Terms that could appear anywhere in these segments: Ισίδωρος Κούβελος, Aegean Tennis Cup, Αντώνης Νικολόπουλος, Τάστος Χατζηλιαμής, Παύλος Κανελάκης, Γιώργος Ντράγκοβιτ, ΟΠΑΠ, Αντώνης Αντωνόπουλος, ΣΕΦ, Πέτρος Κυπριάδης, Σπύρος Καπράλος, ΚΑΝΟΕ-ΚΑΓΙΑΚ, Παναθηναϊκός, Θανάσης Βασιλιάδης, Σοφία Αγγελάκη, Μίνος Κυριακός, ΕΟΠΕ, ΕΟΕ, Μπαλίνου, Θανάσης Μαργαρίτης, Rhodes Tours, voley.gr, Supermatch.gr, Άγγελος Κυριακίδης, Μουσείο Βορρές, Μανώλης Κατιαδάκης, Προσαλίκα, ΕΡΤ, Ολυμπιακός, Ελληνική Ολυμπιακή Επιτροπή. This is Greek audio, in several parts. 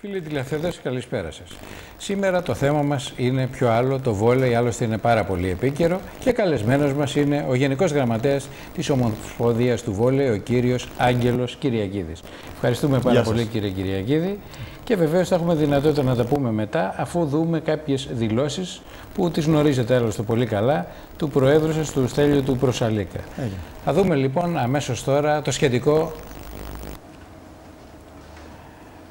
Φίλοι τηλεθεατές, καλησπέρα σας. Σήμερα το θέμα μας είναι πιο άλλο, το βόλεϊ, άλλωστε είναι πάρα πολύ επίκαιρο και καλεσμένος μας είναι ο Γενικός Γραμματέας της Ομοσπονδίας του Βόλεϊ, ο κύριος Άγγελος Κυριακίδης. Ευχαριστούμε πάρα πολύ κύριε Κυριακίδη και βεβαίως θα έχουμε δυνατότητα να τα πούμε μετά αφού δούμε κάποιες δηλώσεις που τις γνωρίζετε άλλωστε πολύ καλά του Προέδρου σας, του Στέλιου του Προσαλίκα. Θα δούμε λοιπόν αμέσως τώρα το σχετικό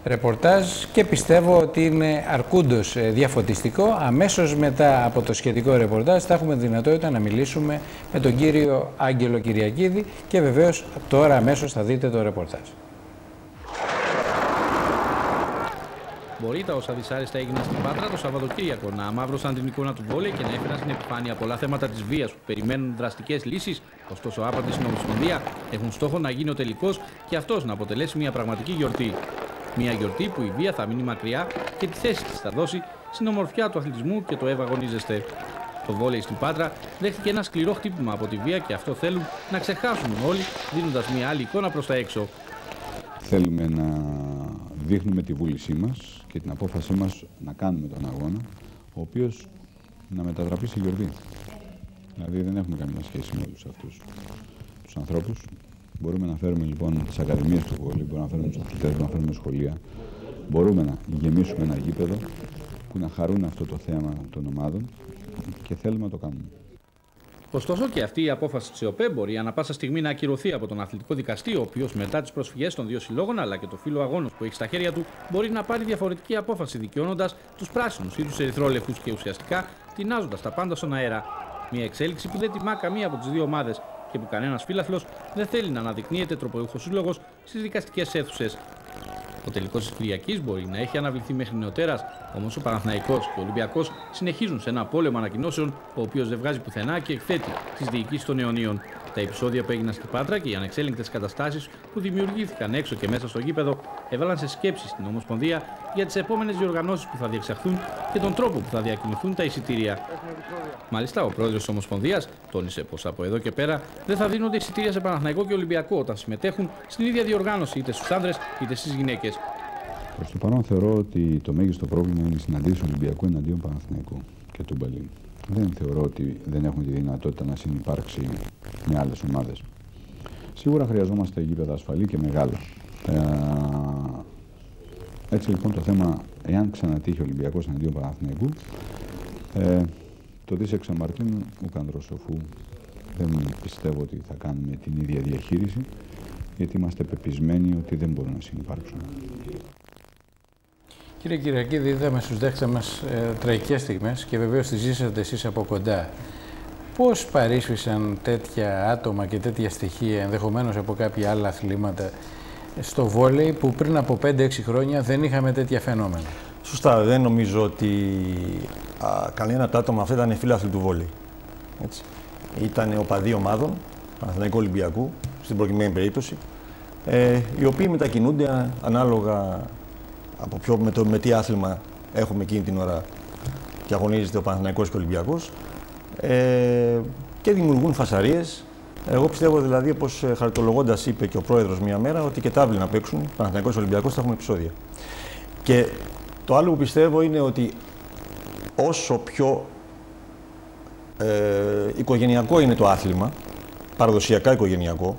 ρεπορτάζ και πιστεύω ότι είναι αρκούντος διαφωτιστικό. Αμέσως μετά από το σχετικό ρεπορτάζ θα έχουμε δυνατότητα να μιλήσουμε με τον κύριο Άγγελο Κυριακίδη και βεβαίως τώρα αμέσως θα δείτε το ρεπορτάζ. Μπορεί τα όσα δυσάρεστα έγιναν στην Πάτρα το Σαββατοκύριακο να αμαύρωσαν την εικόνα του βόλεϊ και να έφεραν στην επιφάνεια πολλά θέματα της βίας που περιμένουν δραστικές λύσεις. Ωστόσο, άπαντη στην Ομοσπονδία έχουν στόχο να γίνει ο τελικός και αυτός να αποτελέσει μια πραγματική γιορτή. Μια γιορτή που η βία θα μείνει μακριά και τη θέση της θα δώσει στην ομορφιά του αθλητισμού και το ευαγωνίζεστε. Το βόλεϊ στην Πάτρα δέχτηκε ένα σκληρό χτύπημα από τη βία και αυτό θέλουν να ξεχάσουν όλοι, δίνοντας μια άλλη εικόνα προς τα έξω. Θέλουμε να δείχνουμε τη βούλησή μας και την απόφασή μας να κάνουμε τον αγώνα, ο οποίος να μετατραπεί σε γιορτή. Δηλαδή δεν έχουμε καμία σχέση με όλους αυτούς τους ανθρώπους. Μπορούμε να φέρουμε λοιπόν τις ακαδημίες του βόλεϊ, μπορούμε να φέρουμε τους αθλητές, μπορούμε να φέρουμε σχολεία. Μπορούμε να γεμίσουμε ένα γήπεδο που να χαρούν αυτό το θέμα των ομάδων και θέλουμε να το κάνουμε. Ωστόσο και αυτή η απόφαση της ΕΟΠΕ μπορεί ανά πάσα στιγμή να ακυρωθεί από τον αθλητικό δικαστή, ο οποίος μετά τις προσφυγές των δύο συλλόγων αλλά και το φύλλο αγώνος που έχει στα χέρια του μπορεί να πάρει διαφορετική απόφαση, δικαιώνοντας τους πράσινους ή τους ερυθρόλευκους και ουσιαστικά τεινάζοντας τα πάντα στον αέρα. Μια εξέλιξη που δεν τιμά καμία από τις δύο ομάδες και που κανένας φύλαθλος δεν θέλει να αναδεικνύεται τροποποιούχος σύλλογος στις δικαστικές αίθουσες. Ο τελικός της Κυριακής μπορεί να έχει αναβληθεί μέχρι νεοτέρας, όμως ο Παναθηναϊκός και ο Ολυμπιακός συνεχίζουν σε ένα πόλεμο ανακοινώσεων, ο οποίος δεν βγάζει πουθενά και εκθέτει τις διοικήσεις των αιωνίων. Τα επεισόδια που έγιναν στην Πάτρα και οι ανεξέλεγκτες καταστάσεις που δημιουργήθηκαν έξω και μέσα στο γήπεδο έβαλαν σε σκέψεις την Ομοσπονδία για τις επόμενες διοργανώσεις που θα διεξαχθούν και τον τρόπο που θα διακινηθούν τα εισιτήρια. Μάλιστα, ο πρόεδρος της Ομοσπονδίας τόνισε πως από εδώ και πέρα δεν θα δίνονται εισιτήρια σε Παναθηναϊκό και Ολυμπιακό όταν συμμετέχουν στην ίδια διοργάνωση είτε στους άνδρες είτε στις γυναίκες. Προς το παρόν θεωρώ ότι το μέγιστο πρόβλημα είναι οι συναντήσεις Ολυμπιακού εναντίον Παναθηναϊκού και του Μπαλίνου. Δεν θεωρώ ότι δεν έχουμε τη δυνατότητα να συνυπάρξει με άλλες ομάδες. Σίγουρα χρειαζόμαστε γήπεδα ασφαλή και μεγάλα. Έτσι λοιπόν το θέμα, εάν ξανατύχει ο Ολυμπιακός εναντίον Παναθηναϊκού, το δίσεξε Μαρτίνου, ο Κανδροσοφού, δεν πιστεύω ότι θα κάνουμε την ίδια διαχείριση, γιατί είμαστε πεπισμένοι ότι δεν μπορούν να συνυπάρξουν. Κύριε Κυριακίδη, είδαμε στους δέχτες μας τραγικές στιγμές και βεβαίως τις ζήσατε εσείς από κοντά. Πώς παρίσφησαν τέτοια άτομα και τέτοια στοιχεία, ενδεχομένως από κάποια άλλα αθλήματα, στο βόλεϊ που πριν από 5-6 χρόνια δεν είχαμε τέτοια φαινόμενα? Σωστά, δεν νομίζω ότι κανένα από τα άτομα αυτά ήταν φίλαθλοι του βόλεϊ. Ήταν οπαδοί ομάδων, Παναθηναϊκού Ολυμπιακού, στην προκειμένη περίπτωση, οι οποίοι μετακινούνται ανάλογα από ποιο, με τι άθλημα έχουμε εκείνη την ώρα και αγωνίζεται ο Παναθηναϊκός και ο Ολυμπιακός και δημιουργούν φασαρίες. Εγώ πιστεύω δηλαδή, όπως χαρτολογώντας είπε και ο πρόεδρος μία μέρα, ότι και τάβλη να παίξουν Παναθηναϊκός και Ολυμπιακός θα έχουμε επεισόδια. Και το άλλο που πιστεύω είναι ότι όσο πιο οικογενειακό είναι το άθλημα, παραδοσιακά οικογενειακό,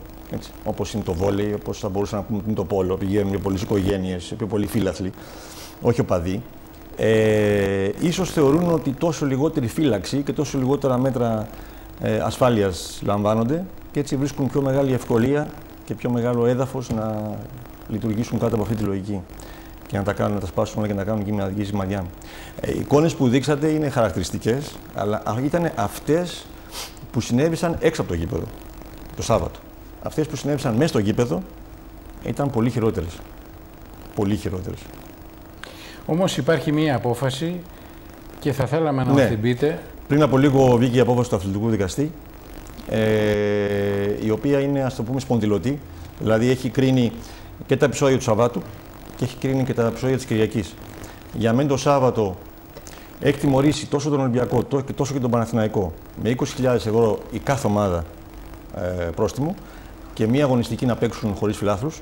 όπως είναι το βόλεϊ, όπως θα μπορούσαμε να πούμε είναι το πόλο, πηγαίνουν πιο πολλές οικογένειες, πιο πολλοί φύλαθλοι, όχι οπαδοί. Ίσως θεωρούν ότι τόσο λιγότερη φύλαξη και τόσο λιγότερα μέτρα ασφάλειας λαμβάνονται και έτσι βρίσκουν πιο μεγάλη ευκολία και πιο μεγάλο έδαφος να λειτουργήσουν κάτω από αυτή τη λογική και να τα κάνουν, να τα σπάσουν όλα και να κάνουν και μια ζημαριά. Οι εικόνες που δείξατε είναι χαρακτηριστικές, αλλά ήταν αυτές που συνέβησαν έξω από το γήπεδο το Σάββατο. Αυτές που συνέβησαν μέσα στο γήπεδο ήταν πολύ χειρότερες. Πολύ χειρότερες. Όμως υπάρχει μία απόφαση και θα θέλαμε να την πείτε. Πριν από λίγο βγήκε η απόφαση του αθλητικού δικαστή, η οποία είναι, ας το πούμε, σπονδυλωτή. Δηλαδή έχει κρίνει και τα επεισόδια του Σαββάτου και έχει κρίνει και τα επεισόδια της Κυριακής. Για μένα το Σάββατο έχει τιμωρήσει τόσο τον Ολυμπιακό τόσο και τον Παναθηναϊκό με 20.000 € η κάθε ομάδα πρόστιμο. Και μία αγωνιστική να παίξουν χωρίς φιλάθλους.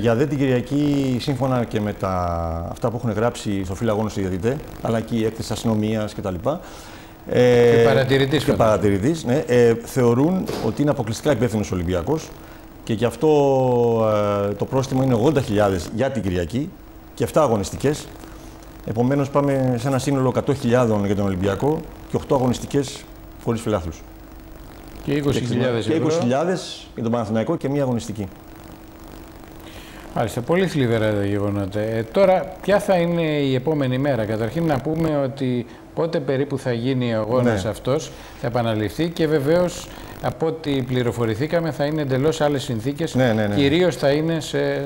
Για δε την Κυριακή, σύμφωνα και με αυτά που έχουν γράψει στο φύλλο αγώνος οι διαιτητές, αλλά και η έκθεση αστυνομίας κτλ. Και παρατηρητής, ναι, θεωρούν ότι είναι αποκλειστικά υπεύθυνος ο Ολυμπιακός και γι' αυτό το πρόστιμο είναι 80.000 για την Κυριακή και 7 αγωνιστικές. Επομένως, πάμε σε ένα σύνολο 100.000 για τον Ολυμπιακό και 8 αγωνιστικές χωρίς φιλάθλους. Και 20.000 για τον Παναθηναϊκό και μία αγωνιστική. Μάλιστα, πολύ θλιβερά τα γεγονότα. Τώρα, ποια θα είναι η επόμενη μέρα? Καταρχήν να πούμε ότι πότε περίπου θα γίνει ο αγώνας αυτός, θα επαναληφθεί και βεβαίως από ό,τι πληροφορηθήκαμε θα είναι εντελώς άλλες συνθήκες, κυρίως θα είναι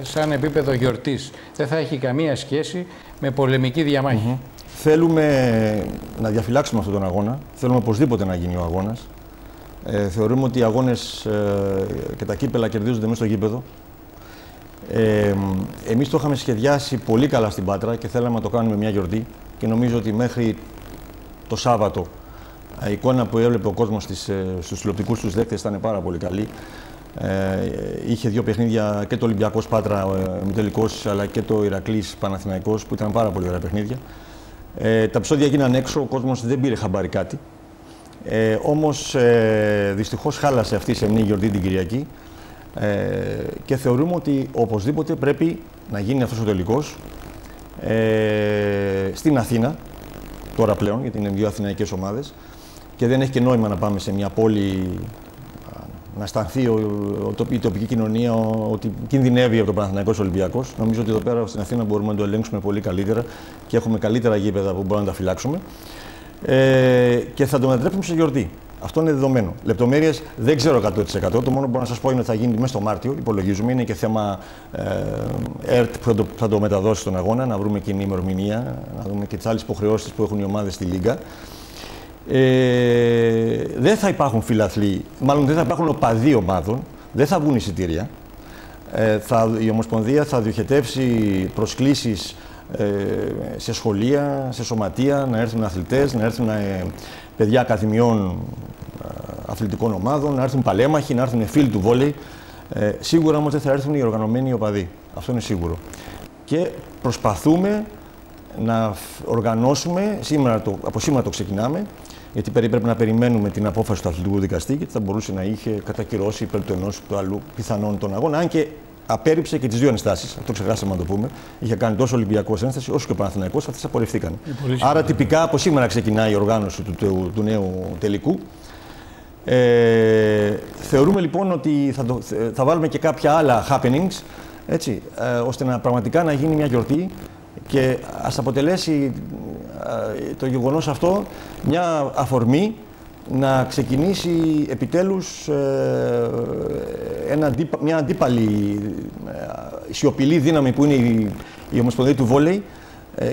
σαν επίπεδο γιορτής. Δεν θα έχει καμία σχέση με πολεμική διαμάχη. Θέλουμε να διαφυλάξουμε αυτόν τον αγώνα, θέλουμε οπωσδήποτε να γίνει ο αγώνας. Θεωρούμε ότι οι αγώνες και τα κύπελα κερδίζονται μέσα στο γήπεδο. Εμείς το είχαμε σχεδιάσει πολύ καλά στην Πάτρα και θέλαμε να το κάνουμε μια γιορτή και νομίζω ότι μέχρι το Σάββατο η εικόνα που έβλεπε ο κόσμος στους τηλεοπτικούς τους δέκτες ήταν πάρα πολύ καλή. Είχε δύο παιχνίδια, και το Ολυμπιακός Πάτρα μητελικός, αλλά και το Ηρακλής Παναθηναϊκός, που ήταν πάρα πολύ ωραία παιχνίδια. Τα επεισόδια γίναν έξω, ο κόσμος δεν πήρε χαμπάρι κάτι. Όμως δυστυχώς χάλασε αυτή η σεμνή γιορτή την Κυριακή. Και θεωρούμε ότι οπωσδήποτε πρέπει να γίνει αυτός ο τελικός στην Αθήνα, τώρα πλέον, γιατί είναι δύο αθηναϊκές ομάδες και δεν έχει και νόημα να πάμε σε μια πόλη να αισθανθεί η τοπική κοινωνία ότι κινδυνεύει από τον Παναθηναϊκός Ολυμπιακός. Νομίζω ότι εδώ πέρα στην Αθήνα μπορούμε να το ελέγξουμε πολύ καλύτερα και έχουμε καλύτερα γήπεδα που μπορούμε να τα φυλάξουμε και θα το μετατρέψουμε σε γιορτή. Αυτό είναι δεδομένο. Λεπτομέρειες δεν ξέρω 100%. Το μόνο που μπορώ να σας πω είναι ότι θα γίνει μέσα στο Μάρτιο, υπολογίζουμε. Είναι και θέμα ΕΡΤ που θα το μεταδώσει στον αγώνα, να βρούμε κοινή ημερομηνία, να δούμε και τις άλλες υποχρεώσεις που έχουν οι ομάδες στη Λίγκα. Δεν θα υπάρχουν φιλαθλοί, μάλλον δεν θα υπάρχουν οπαδοί ομάδων, δεν θα βγουν εισιτήρια. Η Ομοσπονδία θα διοχετεύσει προσκλήσεις σε σχολεία, σε σωματεία, να έρθουν αθλητές, να έρθουν παιδιά ακαδημιών αθλητικών ομάδων, να έρθουν παλέμαχοι, να έρθουν φίλοι του βόλεϊ. Σίγουρα όμως δεν θα έρθουν οι οργανωμένοι οπαδοί. Αυτό είναι σίγουρο. Και προσπαθούμε να οργανώσουμε, από σήμερα το ξεκινάμε, γιατί πρέπει να περιμένουμε την απόφαση του αθλητικού δικαστή, γιατί θα μπορούσε να είχε κατακυρώσει υπέρ του ενός του αλλού πιθανόν τον αγώνα, αν και απέρριψε και τις δύο ενστάσεις. Αυτό ξεχάσαμε να το πούμε. Είχε κάνει τόσο Ολυμπιακός ένσταση όσο και ο Παναθηναϊκός. Αυτές απορριφθήκαν. Άρα, τυπικά από σήμερα ξεκινάει η οργάνωση του νέου τελικού. Θεωρούμε λοιπόν ότι θα βάλουμε και κάποια άλλα happenings, έτσι, ώστε πραγματικά να γίνει μια γιορτή και ας αποτελέσει το γεγονός αυτό μια αφορμή να ξεκινήσει επιτέλους μια αντίπαλη σιωπηλή δύναμη που είναι η Ομοσπονδία του Βόλεϊ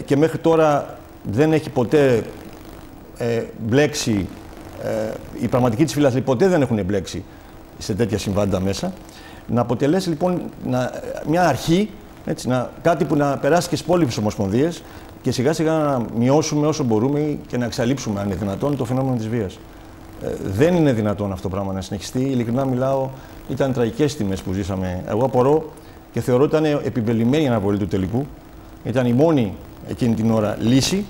και μέχρι τώρα δεν έχει ποτέ μπλέξει, οι πραγματικοί της φιλαθλοί ποτέ δεν έχουν μπλέξει σε τέτοια συμβάντα μέσα. Να αποτελέσει λοιπόν μια αρχή, έτσι, κάτι που να περάσει και στις υπόλοιπες ομοσπονδίες και σιγά σιγά να μειώσουμε όσο μπορούμε και να εξαλείψουμε αν είναι δυνατόν το φαινόμενο της βίας. Δεν είναι δυνατόν αυτό το πράγμα να συνεχιστεί. Ειλικρινά μιλάω, ήταν τραγικές τιμές που ζήσαμε. Εγώ απορώ και θεωρώ ότι ήταν επιβεβλημένη η αναβολή του τελικού. Ήταν η μόνη εκείνη την ώρα λύση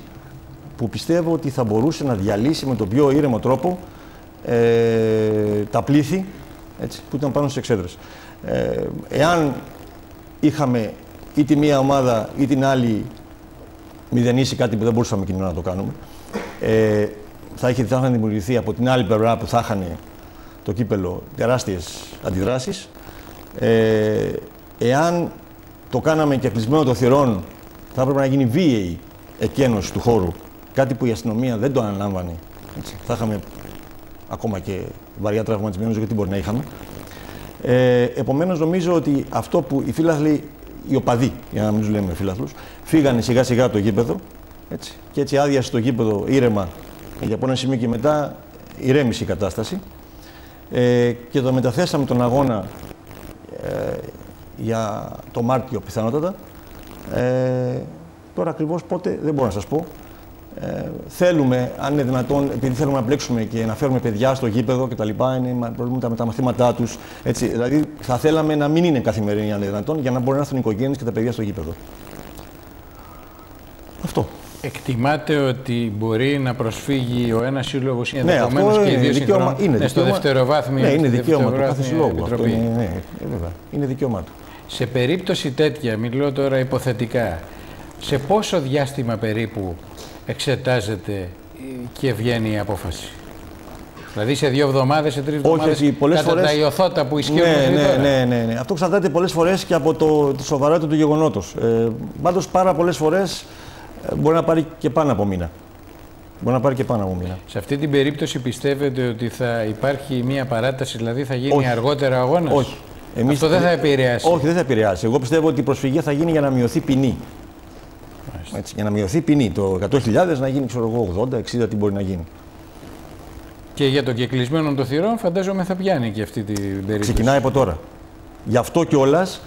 που πιστεύω ότι θα μπορούσε να διαλύσει με τον πιο ήρεμο τρόπο τα πλήθη, έτσι, που ήταν πάνω στις εξέδρες. Εάν είχαμε ή τη μία ομάδα ή την άλλη μηδενίσει κάτι που δεν μπορούσαμε κοινό να το κάνουμε, θα είχαν δημιουργηθεί από την άλλη πλευρά που θα είχαν το κύπελο τεράστιες αντιδράσεις. Εάν το κάναμε και κλεισμένο των θυρών, θα έπρεπε να γίνει βίαιη εκένωση του χώρου. Κάτι που η αστυνομία δεν το αναλάμβανε. Έτσι. Θα είχαμε ακόμα και βαριά τραυματισμένους, γιατί μπορεί να είχαμε. Επομένως, νομίζω ότι αυτό που οι φίλαθλοι, οι οπαδοί, για να μην τους λέμε φίλαθλους, φύγανε σιγά σιγά το γήπεδο, έτσι, και έτσι άδειασε το γήπεδο ήρεμα. Για από ένα σημείο και μετά ηρέμησε η κατάσταση και το μεταθέσαμε τον αγώνα για το Μάρτιο πιθανότατα. Τώρα ακριβώς πότε δεν μπορώ να σας πω. Θέλουμε, αν είναι δυνατόν, επειδή θέλουμε να μπλέξουμε και να φέρουμε παιδιά στο γήπεδο κτλ. Είναι προβλήματα με τα μαθήματά τους. Δηλαδή, θα θέλαμε να μην είναι καθημερινή, αν είναι δυνατόν, για να μπορούν να έρθουν οι οικογένειες και τα παιδιά στο γήπεδο. Αυτό. Εκτιμάται ότι μπορεί να προσφύγει ο ένας σύλλογος ή ενδεχομένως και οι δύο σύλλογοι. Είναι στο δευτεροβάθμιο. Ναι, είναι δικαίωμα του κάθε συλλόγου. Είναι δικαίωμά του. Σε περίπτωση τέτοια, μιλώ τώρα υποθετικά, σε πόσο διάστημα περίπου εξετάζεται και βγαίνει η απόφαση? Δηλαδή σε 2 εβδομάδες, σε 3 εβδομάδες, κατά φορές... τα ιωθώτα που ισχύουν. Ναι. Αυτό εξαρτάται πολλές φορές και από τη σοβαρότητα του γεγονότος. Πάντως πάρα πολλές φορές μπορεί να πάρει και πάνω από μήνα. Σε αυτή την περίπτωση πιστεύετε ότι θα υπάρχει μια παράταση, δηλαδή θα γίνει αργότερα αγώνας? Όχι. Αυτό δεν θα επηρεάσει? Όχι, δεν θα επηρεάσει. Εγώ πιστεύω ότι η προσφυγή θα γίνει για να μειωθεί ποινή. Έτσι, για να μειωθεί ποινή. Το 100.000 να γίνει, ξέρω εγώ, 80, 60, τι μπορεί να γίνει. Και για το κεκλεισμένο των θυρών φαντάζομαι θα πιάνει και αυτή την περίπτωση. Ξεκινάει από τώρα. Γι' αυτό κιόλας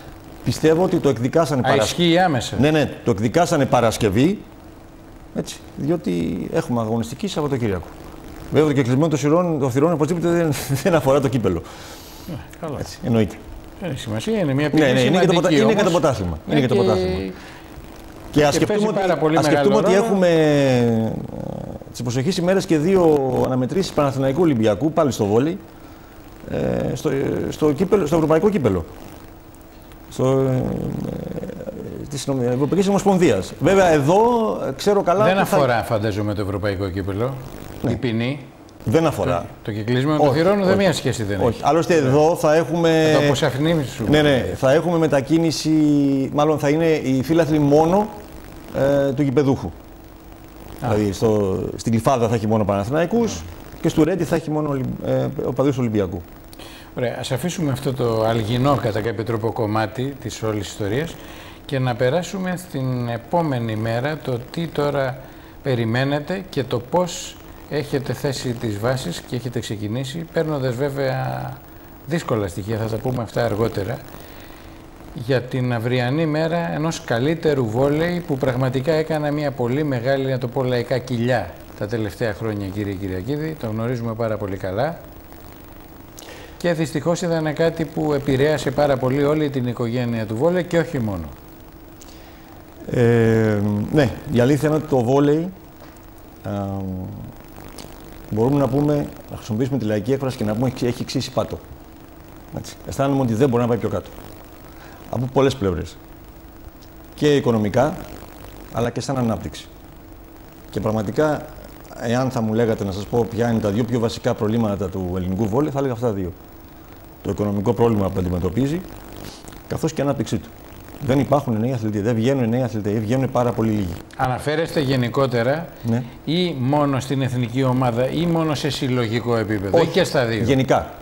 πιστεύω ότι το εκδικάσανε Παρασκευή. Ισχύει άμεσα. Ναι, το εκδικάσανε Παρασκευή. Έτσι, διότι έχουμε αγωνιστική Σαββατοκύριακο. Βέβαια το κεκλεισμένο των θυρών οπωσδήποτε δεν αφορά το κύπελο. Καλά. Έτσι, εννοείται. Έχει σημασία, είναι μια ποινή. Ναι, είναι για το ποτάθλημα. Και ας σκεφτούμε ότι έχουμε τις προσεχείς ημέρες και 2 αναμετρήσεις Παναθηναϊκού Ολυμπιακού, πάλι στο βόλεϊ, στο ευρωπαϊκό κύπελο. Της Ευρωπαϊκής Ομοσπονδίας. Βέβαια εδώ ξέρω καλά... Δεν αφορά φαντάζομαι το ευρωπαϊκό κύπελο, η ποινή. Δεν αφορά. Το κυκλισμό των θυρών δεν μία σχέση δεν έχει. Όχι. Άλλωστε εδώ θα έχουμε... Το αποσαφηνίμηση σου. Ναι. Θα έχουμε μετακίνηση, μάλλον θα είναι οι φίλαθλοι μόνο του γηπεδούχου. Δηλαδή στην Κλιφάδα θα έχει μόνο Παναθηναϊκούς και στο Ρέντι θα έχει μόνο οπαδούς Ολυμπιακού. Ωραία. Ας αφήσουμε αυτό το αλγινό κατά κάποιο τρόπο κομμάτι της όλης ιστορίας και να περάσουμε στην επόμενη μέρα, το τι τώρα περιμένετε και το πώς έχετε θέσει τις βάσεις και έχετε ξεκινήσει, παίρνοντας βέβαια δύσκολα στοιχεία, θα τα πούμε αυτά αργότερα, για την αυριανή μέρα ενός καλύτερου βόλεϊ που πραγματικά έκανε μια πολύ μεγάλη, να το πω λαϊκά, κοιλιά τα τελευταία χρόνια, κύριε Κυριακίδη, το γνωρίζουμε πάρα πολύ καλά. Και δυστυχώς ήταν κάτι που επηρέασε πάρα πολύ όλη την οικογένεια του βόλεϊ και όχι μόνο. Ναι, η αλήθεια είναι ότι το βόλεϊ... μπορούμε να πούμε, να χρησιμοποιήσουμε τη λαϊκή έκφραση και να πούμε έχει ξύσει πάτο. Έτσι. Αισθάνομαι ότι δεν μπορεί να πάει πιο κάτω. Από πολλές πλευρές. Και οικονομικά, αλλά και σαν ανάπτυξη. Και πραγματικά, εάν θα μου λέγατε να σας πω ποια είναι τα 2 πιο βασικά προβλήματα του ελληνικού βόλεϊ, θα έλεγα αυτά 2. Το οικονομικό πρόβλημα που αντιμετωπίζει, καθώς και η ανάπτυξή του. Δεν υπάρχουν νέοι αθλητές, δεν βγαίνουν νέοι αθλητές, βγαίνουν πάρα πολύ λίγοι. Αναφέρεστε γενικότερα ή μόνο στην εθνική ομάδα ή μόνο σε συλλογικό επίπεδο? Όχι, και στα 2. Γενικά.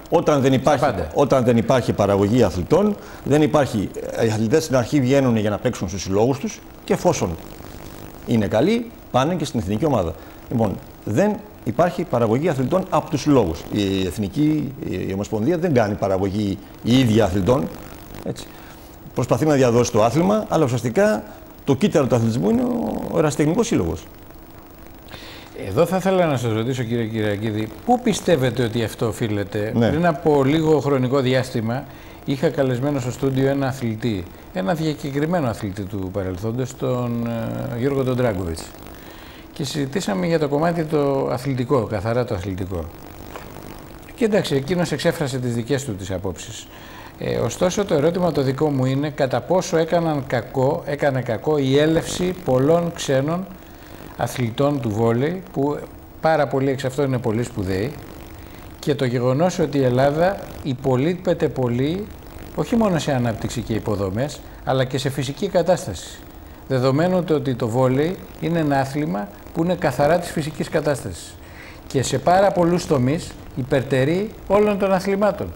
Όταν δεν υπάρχει παραγωγή αθλητών, δεν υπάρχει. Οι αθλητές στην αρχή βγαίνουν για να παίξουν στους συλλόγους τους και εφόσον είναι καλοί, πάνε και στην εθνική ομάδα. Λοιπόν, δεν υπάρχει παραγωγή αθλητών από τους συλλόγους. Η εθνική, η Ομοσπονδία δεν κάνει παραγωγή η ίδια αθλητών. Έτσι. Προσπαθεί να διαδώσει το άθλημα, αλλά ουσιαστικά το κύτταρο του αθλητισμού είναι ο ερασιτεχνικός σύλλογος. Εδώ θα ήθελα να σας ρωτήσω, κύριε Κυριακίδη, πού πιστεύετε ότι αυτό οφείλεται? Πριν από λίγο χρονικό διάστημα, είχα καλεσμένο στο στούντιο ένα αθλητή, ένα διακεκριμένο αθλητή του παρελθόντος, τον Γιώργο Ντράγκοβιτ. Και συζητήσαμε για το κομμάτι το αθλητικό, καθαρά το αθλητικό. Και εντάξει, εκείνος εξέφρασε τις δικές του τις απόψεις. Ωστόσο το ερώτημα το δικό μου είναι κατά πόσο έκανε κακό η έλευση πολλών ξένων αθλητών του βόλεϊ, που πάρα πολλοί εξ αυτών είναι πολύ σπουδαίοι, και το γεγονός ότι η Ελλάδα υπολείπεται πολύ, όχι μόνο σε ανάπτυξη και υποδομές, αλλά και σε φυσική κατάσταση. Δεδομένου το ότι το βόλεϊ είναι ένα άθλημα που είναι καθαρά της φυσικής κατάστασης και σε πάρα πολλούς τομείς υπερτερεί όλων των αθλημάτων.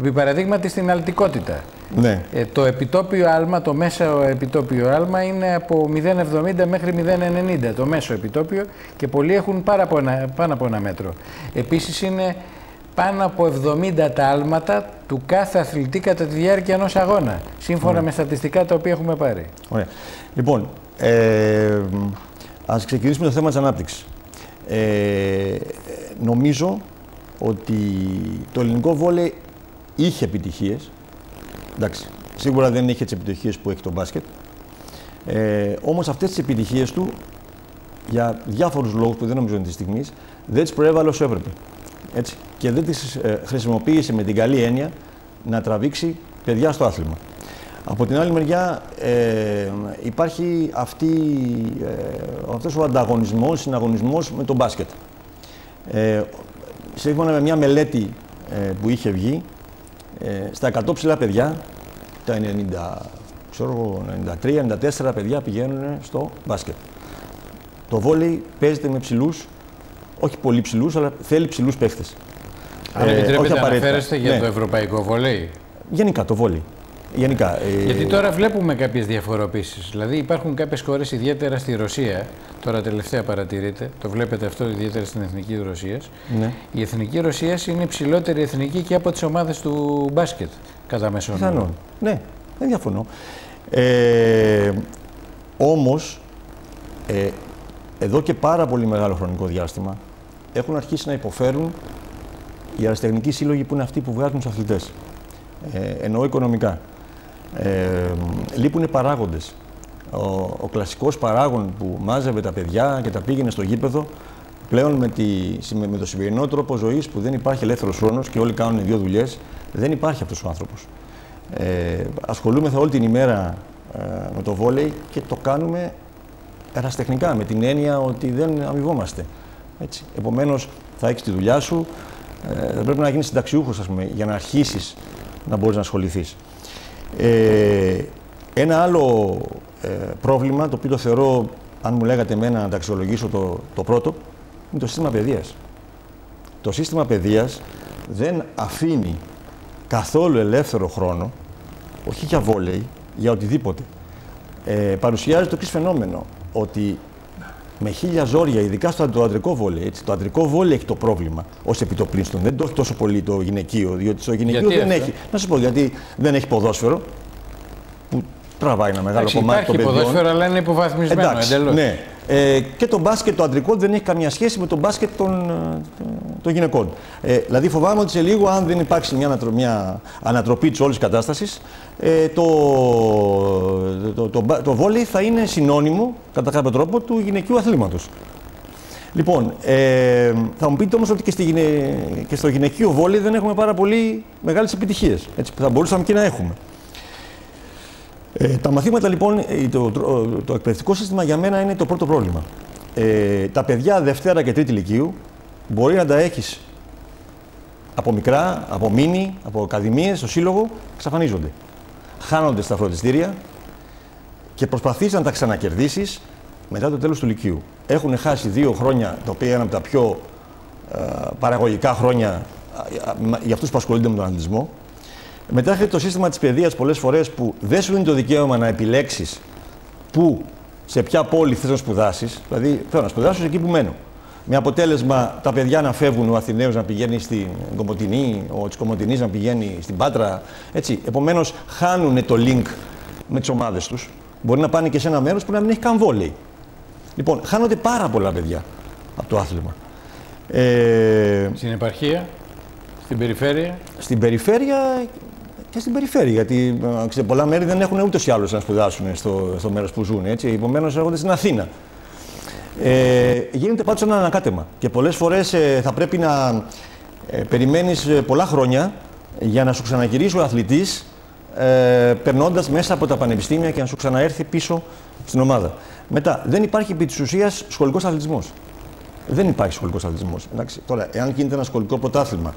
Επί παραδείγματι στην αλτικότητα. Ναι. Το επιτόπιο άλμα, το μέσο επιτόπιο άλμα είναι από 0,70 μέχρι 0,90 το μέσο επιτόπιο και πολλοί έχουν πάνω από 1 μέτρο. Επίσης είναι πάνω από 70 τα άλματα του κάθε αθλητή κατά τη διάρκεια ενός αγώνα, σύμφωνα με στατιστικά τα οποία έχουμε πάρει. Ωραία. Λοιπόν, Ας ξεκινήσουμε το θέμα της ανάπτυξης. Νομίζω ότι το ελληνικό βόλεϊ είχε επιτυχίες. Εντάξει, σίγουρα δεν είχε τις επιτυχίες που έχει το μπάσκετ. Όμως αυτές τις επιτυχίες του, για διάφορους λόγους που δεν νομίζω είναι τη στιγμή, δεν τις προέβαλε όσο έπρεπε. Έτσι. Και δεν τις χρησιμοποίησε με την καλή έννοια να τραβήξει παιδιά στο άθλημα. Από την άλλη μεριά υπάρχει αυτός ο ανταγωνισμός, συναγωνισμός με τον μπάσκετ. Σύμφωνα με μια μελέτη που είχε βγει, στα 100 ψηλά παιδιά, τα 93-94 παιδιά πηγαίνουν στο μπάσκετ. Το βόλεϊ παίζεται με ψηλούς, όχι πολύ ψηλούς, αλλά θέλει ψηλούς παίχτες. Αν επιτρέπετε να αναφέρεστε για το ευρωπαϊκό βόλεϊ. Γενικά το βόλεϊ. Γενικά, γιατί τώρα βλέπουμε κάποιες διαφοροποίησεις. Δηλαδή υπάρχουν κάποιες χώρες, ιδιαίτερα στη Ρωσία, τώρα τελευταία παρατηρείτε, το βλέπετε αυτό ιδιαίτερα στην Εθνική Ρωσία. Ναι. Η Εθνική Ρωσία είναι υψηλότερη εθνική και από τις ομάδες του μπάσκετ, κατά μέσον όρο. Ναι, δεν διαφωνώ. Όμως, εδώ και πάρα πολύ μεγάλο χρονικό διάστημα, έχουν αρχίσει να υποφέρουν οι αεραστεχνικοί σύλλογοι που είναι αυτοί που βγάζουν τους αθλητές. Εννοώ οικονομικά. Λείπουν παράγοντες. Ο κλασικός παράγων που μάζευε τα παιδιά και τα πήγαινε στο γήπεδο, πλέον με το σημερινό τρόπο ζωής που δεν υπάρχει ελεύθερος χρόνος και όλοι κάνουν δύο δουλειές, δεν υπάρχει αυτός ο άνθρωπος. Ασχολούμεθα όλη την ημέρα με το βόλεϊ και το κάνουμε ερασιτεχνικά, με την έννοια ότι δεν αμοιβόμαστε. Έτσι. Επομένως, θα έχεις τη δουλειά σου, θα πρέπει να γίνεις συνταξιούχος, ας πούμε, για να αρχίσεις να μπορείς να ασχοληθείς. Ένα άλλο πρόβλημα, το οποίο το θεωρώ, αν μου λέγατε εμένα να τα αξιολογήσω το πρώτο, είναι το σύστημα παιδείας. Το σύστημα παιδείας δεν αφήνει καθόλου ελεύθερο χρόνο, όχι για βόλεϊ, για οτιδήποτε. Παρουσιάζει το εξής φαινόμενο, ότι με χίλια ζόρια, ειδικά στο αντρικό βόλεϊ, έτσι, το αντρικό βόλεϊ έχει το πρόβλημα ως επιτοπλίστων. Δεν το έχει τόσο πολύ το γυναικείο, διότι στο γυναικείο γιατί δεν έχει. Να σου πω, γιατί δεν έχει ποδόσφαιρο, που τραβάει ένα μεγάλο κομμάτι των παιδιών. Υπάρχει ποδόσφαιρο, αλλά είναι υποβαθμισμένο. Εντάξει, εντελώς. Ναι. Και το μπάσκετ το αντρικό δεν έχει καμία σχέση με το μπάσκετ των γυναικών. Δηλαδή, φοβάμαι ότι σε λίγο, αν δεν υπάρξει μια ανατροπή της όλης κατάστασης, το βόλεϊ θα είναι συνώνυμο, κατά κάποιο τρόπο, του γυναικείου αθλήματος. Λοιπόν, θα μου πείτε όμως ότι και στο γυναικείο βόλεϊ δεν έχουμε πάρα πολύ μεγάλες επιτυχίες, έτσι, που θα μπορούσαμε και να έχουμε. Τα μαθήματα λοιπόν, το εκπαιδευτικό σύστημα για μένα είναι το πρώτο πρόβλημα. Τα παιδιά Δευτέρα και Τρίτη Λυκείου μπορεί να τα έχεις από μικρά, από μίνι, από ακαδημίες, στο σύλλογο, εξαφανίζονται. Χάνονται στα φροντιστήρια και προσπαθείς να τα ξανακερδίσεις μετά το τέλος του Λυκείου. Έχουν χάσει 2 χρόνια, τα οποία είναι από τα πιο παραγωγικά χρόνια για αυτούς που ασχολούνται με τον αθλητισμό. Μετά έρχεται το σύστημα της παιδείας πολλές φορές που δεν σου δίνει το δικαίωμα να επιλέξεις σε ποια πόλη θες να σπουδάσεις. Δηλαδή, θέλω να σπουδάσω εκεί που μένω. Με αποτέλεσμα τα παιδιά να φεύγουν, ο Αθηναίος να πηγαίνει στην Κομοτηνή, ο της Κομοτηνής να πηγαίνει στην Πάτρα. Έτσι. Επομένως, χάνουν το link με τις ομάδες τους. Μπορεί να πάνε και σε ένα μέρος που να μην έχει καν βόλεϊ. Λοιπόν, χάνονται πάρα πολλά παιδιά από το άθλημα. Στην επαρχία, στην περιφέρεια. Στην περιφέρεια. Και στην περιφέρεια, γιατί σε πολλά μέρη δεν έχουν ούτως ή άλλως να σπουδάσουν στο μέρος που ζουν. Επομένως, έρχονται στην Αθήνα. Γίνεται πάντως ένα ανακάτεμα. Και πολλές φορές θα πρέπει να περιμένεις πολλά χρόνια για να σου ξαναγυρίσει ο αθλητής, περνώντας μέσα από τα πανεπιστήμια και να σου ξαναέρθει πίσω στην ομάδα. Μετά, δεν υπάρχει επί της ουσίας σχολικός αθλητισμός. Δεν υπάρχει σχολικός αθλητισμός. Εντάξει, τώρα, εάν γίνεται ένα σχολικό πρωτάθλημα,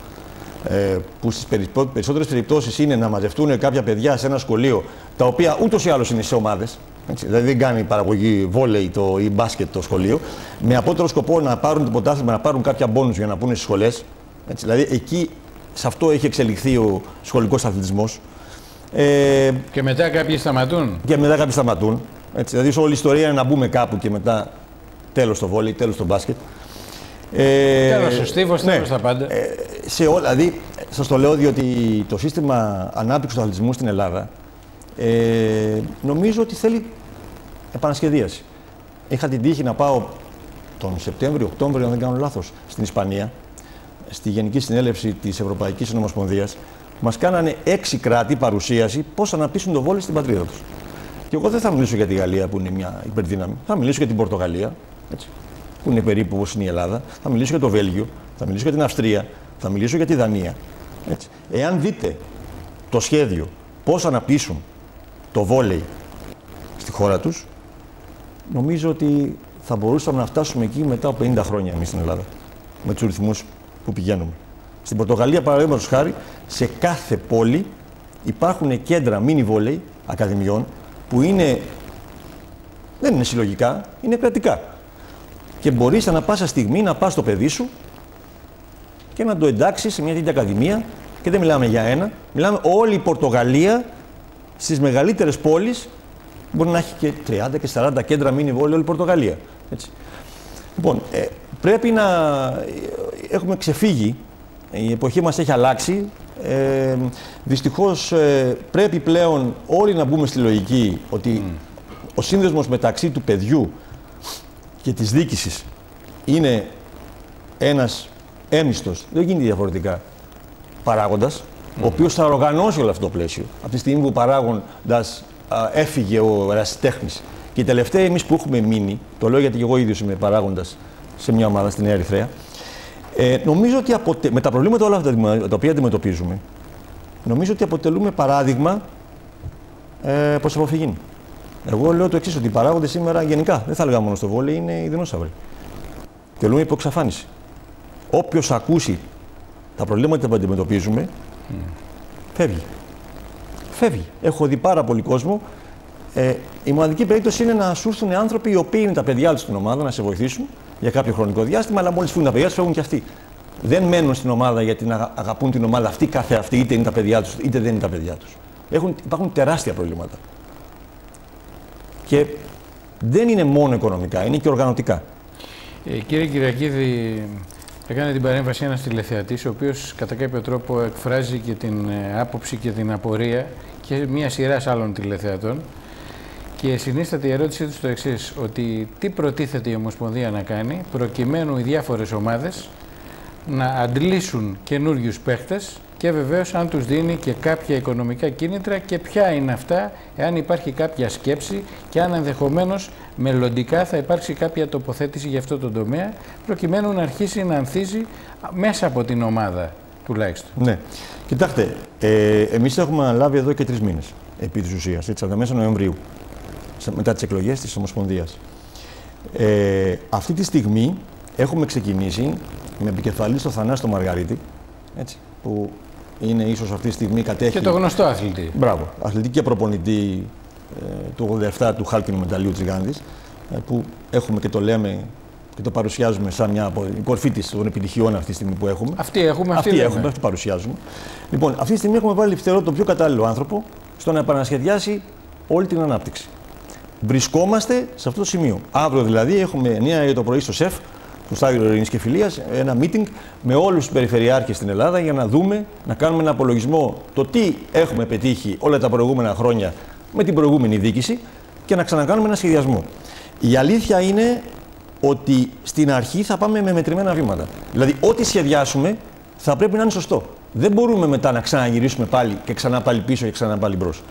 που στις περισσότερες περιπτώσεις είναι να μαζευτούν κάποια παιδιά σε ένα σχολείο, τα οποία ούτως ή άλλως είναι σε ομάδες, έτσι, δηλαδή δεν κάνει παραγωγή βόλεϊ ή μπάσκετ το σχολείο, με απότερο σκοπό να πάρουν το πρωτάθλημα, να πάρουν κάποια μπόνους για να πούνε στις σχολές, έτσι, δηλαδή εκεί, σε αυτό έχει εξελιχθεί ο σχολικός αθλητισμός. Και μετά κάποιοι σταματούν. Και μετά κάποιοι σταματούν, έτσι, δηλαδή όλη η ιστορία είναι να μπούμε κάπου και μετά τέλος το βόλεϊ, τέλος το μπάσκετ. Τέλος ο στίβος, τέλος τα πάντα. Δηλαδή, σας το λέω διότι το σύστημα ανάπτυξης του αθλητισμού στην Ελλάδα νομίζω ότι θέλει επανασχεδίαση. Είχα την τύχη να πάω τον Σεπτέμβριο-Οκτώβριο, αν δεν κάνω λάθος, στην Ισπανία, στη Γενική Συνέλευση της Ευρωπαϊκής Ομοσπονδίας. Μας κάνανε 6 κράτη παρουσίαση πώς θα αναπτύσσουν το βόλεϊ στην πατρίδα τους. Και εγώ δεν θα μιλήσω για τη Γαλλία που είναι μια υπερδύναμη. Θα μιλήσω για την Πορτογαλία, έτσι, που είναι περίπου όπως είναι η Ελλάδα. Θα μιλήσω για το Βέλγιο, θα μιλήσω για την Αυστρία, θα μιλήσω για τη Δανία. Έτσι. Εάν δείτε το σχέδιο πώς αναπτύσσουν το βόλεϊ στη χώρα τους, νομίζω ότι θα μπορούσαμε να φτάσουμε εκεί μετά από 50 χρόνια εμείς στην Ελλάδα, με τους ρυθμούς που πηγαίνουμε. Στην Πορτογαλία, παραδείγματος χάρη, σε κάθε πόλη υπάρχουν κέντρα μίνι βόλεϊ ακαδημιών που είναι, δεν είναι συλλογικά, είναι κρατικά. Και μπορείς ανά πάσα στιγμή να πας στο παιδί σου και να το εντάξεις σε μια τέτοια ακαδημία. Και δεν μιλάμε για ένα, μιλάμε όλη η Πορτογαλία στις μεγαλύτερες πόλεις. Μπορεί να έχει και 30 και 40 κέντρα μίνι βόλεϊ όλη η Πορτογαλία. Έτσι. Λοιπόν, πρέπει να έχουμε ξεφύγει. Η εποχή μας έχει αλλάξει. Δυστυχώς πρέπει πλέον όλοι να μπούμε στη λογική ότι ο σύνδεσμος μεταξύ του παιδιού και της διοίκησης είναι ένας έμιστος, δεν γίνεται διαφορετικά, παράγοντας, ο οποίος θα οργανώσει όλο αυτό το πλαίσιο. Από τη στιγμή που ο παράγοντας έφυγε, ο ερασιτέχνης, και οι τελευταίοι εμείς που έχουμε μείνει, το λέω γιατί και εγώ ίδιος είμαι παράγοντας σε μια ομάδα στην Νέα Ερυθρέα, νομίζω ότι με τα προβλήματα όλα αυτά τα οποία αντιμετωπίζουμε, νομίζω ότι αποτελούμε παράδειγμα προς αποφυγή. Εγώ λέω το εξής, ότι οι παράγοντες σήμερα γενικά, δεν θα έλεγα μόνο στο βόλεϊ, είναι οι δεινόσαυροι. Τελούμε υπό εξαφάνιση. Όποιος ακούσει τα προβλήματα που αντιμετωπίζουμε, φεύγει. Φεύγει. Έχω δει πάρα πολύ κόσμο. Η μοναδική περίπτωση είναι να σου έρθουν άνθρωποι οι οποίοι είναι τα παιδιά του στην ομάδα να σε βοηθήσουν για κάποιο χρονικό διάστημα, αλλά μόλις φύγουν τα παιδιά τους, φεύγουν και αυτοί. Δεν μένουν στην ομάδα γιατί να αγαπούν την ομάδα αυτή κάθε αυτή, είτε είναι τα παιδιά τους, είτε δεν είναι τα παιδιά τους. Υπάρχουν τεράστια προβλήματα. Και δεν είναι μόνο οικονομικά, είναι και οργανωτικά. Κύριε Κυριακίδη, έκανε την παρέμβαση ένας τηλεθεατής, ο οποίος κατά κάποιο τρόπο εκφράζει και την άποψη και την απορία και μια σειρά άλλων τηλεθεατών. Και συνίσταται η ερώτησή του το εξής, ότι τι προτίθεται η Ομοσπονδία να κάνει προκειμένου οι διάφορες ομάδες να αντλήσουν καινούριους παίχτες και βεβαίως αν τους δίνει και κάποια οικονομικά κίνητρα και ποια είναι αυτά, εάν υπάρχει κάποια σκέψη και αν ενδεχομένως μελλοντικά θα υπάρξει κάποια τοποθέτηση για αυτό το τομέα προκειμένου να αρχίσει να ανθίζει μέσα από την ομάδα τουλάχιστον. Ναι. Κοιτάξτε, εμείς έχουμε αναλάβει εδώ και 3 μήνες επί της ουσίας, έτσι, από τα μέσα Νοεμβρίου, μετά τις εκλογές της Ομοσπονδίας. Αυτή τη στιγμή έχουμε ξεκινήσει με επικεφαλή στο Θανάση τον Μαργαρίτη, έτσι, που είναι ίσως αυτή τη στιγμή κατέχει... Και το γνωστό αθλητή. Μπράβο. Αθλητή και προπονητή του 87 του χάλκινου μεταλλίου της Γάνδης, που έχουμε και το λέμε και το παρουσιάζουμε σαν μια κορφή της των επιτυχιών αυτή τη στιγμή που έχουμε. Αυτή παρουσιάζουμε. Λοιπόν, αυτή τη στιγμή έχουμε βάλει φτερό τον πιο κατάλληλο άνθρωπο στο να επανασχεδιάσει όλη την ανάπτυξη. Βρισκόμαστε σε αυτό το σημείο. Αύριο δηλαδή έχουμε 9 το πρωί στο ΣΕΦ, στο Στάδιο Ειρηνής και Φιλίας, ένα meeting με όλους τους περιφερειάρχες στην Ελλάδα για να δούμε, να κάνουμε ένα απολογισμό το τι έχουμε πετύχει όλα τα προηγούμενα χρόνια με την προηγούμενη διοίκηση και να ξανακάνουμε ένα σχεδιασμό. Η αλήθεια είναι ότι στην αρχή θα πάμε με μετρημένα βήματα. Δηλαδή, ό,τι σχεδιάσουμε θα πρέπει να είναι σωστό. Δεν μπορούμε μετά να ξαναγυρίσουμε πάλι και ξανά πάλι πίσω και ξανά πάλι μπρος.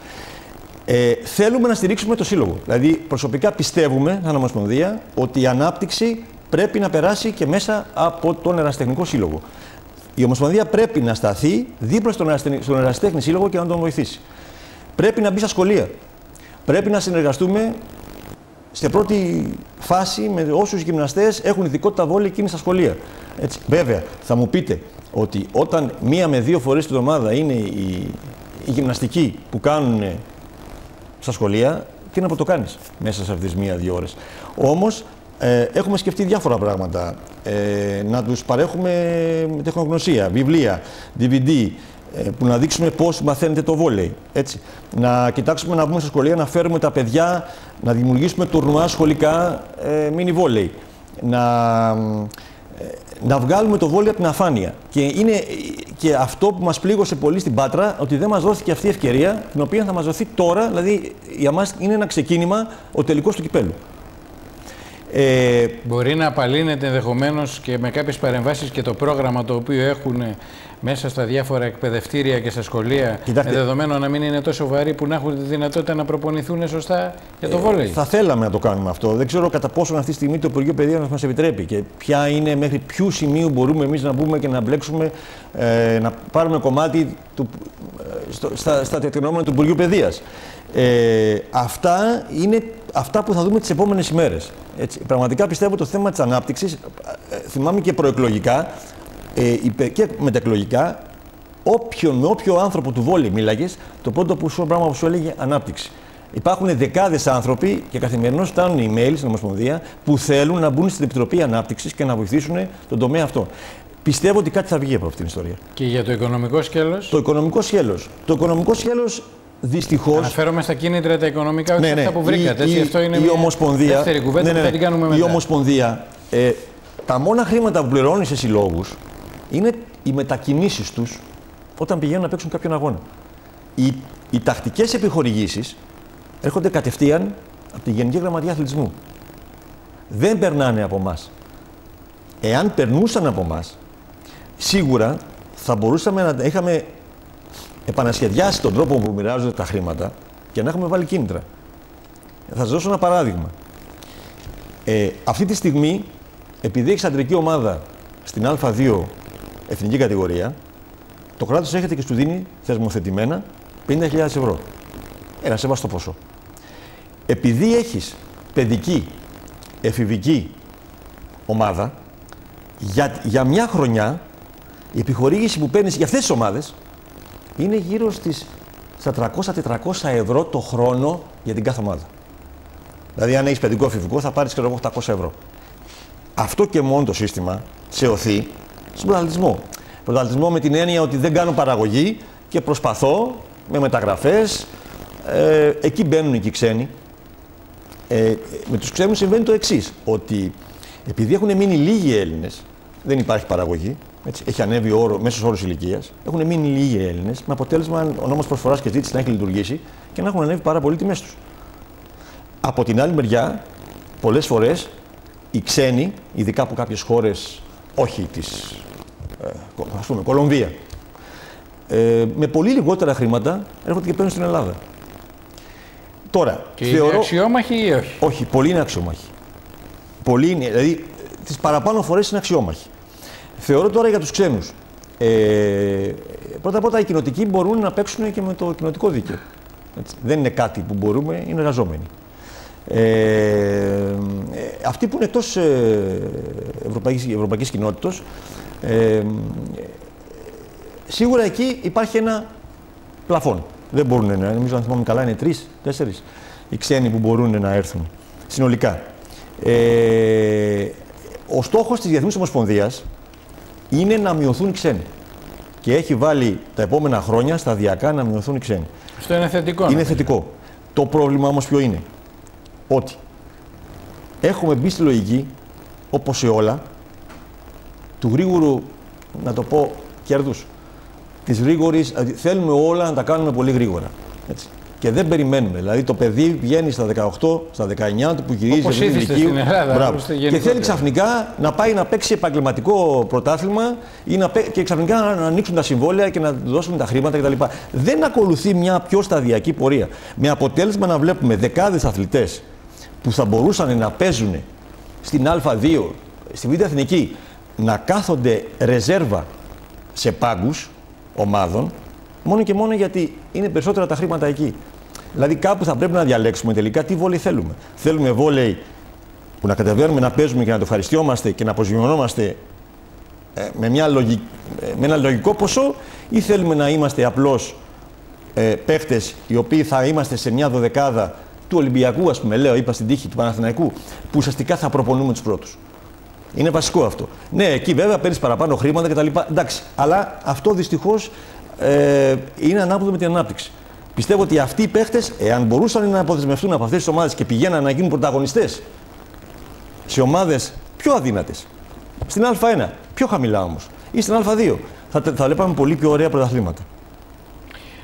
Θέλουμε να στηρίξουμε το Σύλλογο. Δηλαδή, προσωπικά πιστεύουμε, σαν Ομοσπονδία, ότι η ανάπτυξη πρέπει να περάσει και μέσα από τον Ερασιτεχνικό Σύλλογο. Η Ομοσπονδία πρέπει να σταθεί δίπλα στον Ερασιτέχνη Σύλλογο και να τον βοηθήσει. Πρέπει να μπει στα σχολεία. Πρέπει να συνεργαστούμε σε πρώτη φάση με όσους γυμναστές έχουν ειδικότητα βόλεϊ και είναι στα σχολεία. Έτσι. Βέβαια, θα μου πείτε ότι όταν 1 με 2 φορές την εβδομάδα είναι η γυμναστική που κάνουν στα σχολεία, τι να το κάνεις μέσα σε αυτές τις 1-2 ώρες. Όμως, έχουμε σκεφτεί διάφορα πράγματα. Να τους παρέχουμε τεχνογνωσία, βιβλία, DVD, που να δείξουμε πώς μαθαίνετε το βόλεϊ. Έτσι. Να κοιτάξουμε να βγούμε στα σχολεία, να φέρουμε τα παιδιά, να δημιουργήσουμε τουρνουά σχολικά μίνι βόλεϊ. Να βγάλουμε το βόλεϊ από την αφάνεια. Και είναι και αυτό που μας πλήγωσε πολύ στην Πάτρα, ότι δεν μας δόθηκε αυτή η ευκαιρία, την οποία θα μας δοθεί τώρα, δηλαδή για μας είναι ένα ξεκίνημα, ο τελικός του κυπέλλου. Μπορεί να απαλύνεται ενδεχομένως και με κάποιες παρεμβάσεις και το πρόγραμμα το οποίο έχουν μέσα στα διάφορα εκπαιδευτήρια και στα σχολεία. Κοιτάξτε, με δεδομένο να μην είναι τόσο βαρύ που να έχουν τη δυνατότητα να προπονηθούν σωστά για το βόλεϊ. Θα θέλαμε να το κάνουμε αυτό. Δεν ξέρω κατά πόσο αυτή τη στιγμή το Υπουργείο Παιδείας μας επιτρέπει και ποια είναι, μέχρι ποιου σημείου μπορούμε εμείς να μπούμε και να μπλέξουμε, να πάρουμε κομμάτι του, στα τεκτενόμενα του Υπουργείου Παιδείας. Αυτά είναι αυτά που θα δούμε τις επόμενες ημέρες. Έτσι, πραγματικά πιστεύω το θέμα της ανάπτυξης, θυμάμαι και προεκλογικά και μεταεκλογικά, με όποιο άνθρωπο του βόλεϊ μίλαγες, το πρώτο πράγμα που σου έλεγε ανάπτυξη. Υπάρχουν δεκάδες άνθρωποι και καθημερινώς φτάνουν email στην Ομοσπονδία που θέλουν να μπουν στην Επιτροπή Ανάπτυξης και να βοηθήσουν τον τομέα αυτό. Πιστεύω ότι κάτι θα βγει από αυτήν την ιστορία. Και για το οικονομικό σκέλος. Το οικονομικό σκέλος. Δυστυχώς. Αναφέρομαι στα κίνητρα τα οικονομικά, όχι αυτά που βρήκατε. Η Ομοσπονδία, τα μόνα χρήματα που πληρώνει σε συλλόγους είναι οι μετακινήσεις τους όταν πηγαίνουν να παίξουν κάποιον αγώνα. Οι τακτικές επιχορηγήσεις έρχονται κατευθείαν από τη Γενική Γραμματεία Αθλητισμού. Δεν περνάνε από εμάς. Εάν περνούσαν από εμάς, σίγουρα θα μπορούσαμε να είχαμε επανασχεδιάσει τον τρόπο που μοιράζονται τα χρήματα και να έχουμε βάλει κίνητρα. Θα σας δώσω ένα παράδειγμα. Αυτή τη στιγμή, επειδή έχεις αντρική ομάδα στην Α2 εθνική κατηγορία, το κράτος έρχεται και σου δίνει θεσμοθετημένα 50.000 ευρώ. Ένα σεβαστό ποσό. Επειδή έχεις παιδική, εφηβική ομάδα, για μια χρονιά η επιχορήγηση που παίρνεις για αυτές τις ομάδες είναι γύρω στα 300-400 ευρώ το χρόνο για την κάθε ομάδα. Δηλαδή, αν έχεις παιδικό εφηβικό, θα πάρεις 800 ευρώ. Αυτό και μόνο το σύστημα σε οθεί στον πρωταθλητισμό. Πρωταθλητισμό με την έννοια ότι δεν κάνω παραγωγή και προσπαθώ με μεταγραφές. Εκεί μπαίνουν και οι ξένοι. Με τους ξένους συμβαίνει το εξής, ότι επειδή έχουν μείνει λίγοι Έλληνες, δεν υπάρχει παραγωγή. Έτσι, έχει ανέβει ο μέσος όρος ηλικίας. Έχουν μείνει λίγοι Έλληνες, με αποτέλεσμα ο νόμος προσφοράς και ζήτησης να έχει λειτουργήσει και να έχουν ανέβει πάρα πολύ τιμές τους. Από την άλλη μεριά, πολλές φορές οι ξένοι, ειδικά από κάποιες χώρες, όχι της, ας πούμε, Κολομβία, με πολύ λιγότερα χρήματα έρχονται και παίρνουν στην Ελλάδα. Τώρα, και θεωρώ... είναι αξιόμαχοι ή όχι? Όχι, πολλοί είναι αξιόμαχοι. Πολλοί είναι, δηλαδή, τις παραπάνω φορές είναι αξιόμαχοι. Θεωρώ τώρα για τους ξένους. Πρώτα απ' όλα οι κοινοτικοί μπορούν να παίξουν και με το κοινοτικό δίκαιο. Έτσι. Δεν είναι κάτι που μπορούμε, είναι εργαζόμενοι. Αυτοί που είναι εκτός ευρωπαϊκής κοινότητας, σίγουρα εκεί υπάρχει ένα πλαφόν. Δεν μπορούν να, νομίζω αν θυμάμαι καλά, είναι 3-4 οι ξένοι που μπορούν να έρθουν συνολικά. Ο στόχος της Διεθνούς Ομοσπονδίας είναι να μειωθούν οι ξένοι. Και έχει βάλει τα επόμενα χρόνια σταδιακά να μειωθούν οι ξένοι. Αυτό είναι θετικό. Είναι θετικό. Το πρόβλημα όμως ποιο είναι? Ότι έχουμε μπει στη λογική, όπως σε όλα, του γρήγορου, να το πω, κέρδους. Της γρήγορης, θέλουμε όλα να τα κάνουμε πολύ γρήγορα. Έτσι. Και δεν περιμένουμε. Δηλαδή το παιδί βγαίνει στα 18, στα 19 του που γυρίζει σε ηλικίου. Και θέλει ξαφνικά να πάει να παίξει επαγγελματικό πρωτάθλημα ή και ξαφνικά να ανοίξουν τα συμβόλαια και να δώσουν τα χρήματα κτλ. Δεν ακολουθεί μια πιο σταδιακή πορεία. Με αποτέλεσμα να βλέπουμε δεκάδες αθλητές που θα μπορούσαν να παίζουν στην Α2, στην Β' Εθνική, να κάθονται ρεζέρβα σε πάγκους ομάδων, μόνο και μόνο γιατί είναι περισσότερα τα χρήματα εκεί. Δηλαδή, κάπου θα πρέπει να διαλέξουμε τελικά τι βόλεϊ θέλουμε. Θέλουμε βόλεϊ που να κατεβαίνουμε να παίζουμε και να το ευχαριστιόμαστε και να αποζημιωνόμαστε με ένα λογικό ποσό, ή θέλουμε να είμαστε απλώς παίχτες οι οποίοι θα είμαστε σε μια δωδεκάδα του Ολυμπιακού, ας πούμε, είπα στην τύχη του Παναθηναϊκού, που ουσιαστικά θα προπονούμε τους πρώτους. Είναι βασικό αυτό. Ναι, εκεί βέβαια παίρνεις παραπάνω χρήματα κτλ. Εντάξει, αλλά αυτό δυστυχώς είναι ανάποδο με την ανάπτυξη. Πιστεύω ότι αυτοί οι παίχτες, εάν μπορούσαν να αποδεσμευτούν από αυτές τις ομάδες και πηγαίναν να γίνουν πρωταγωνιστές σε ομάδες πιο αδύνατες, στην Α1, πιο χαμηλά όμως, ή στην Α2, θα βλέπαμε πολύ πιο ωραία πρωταθλήματα.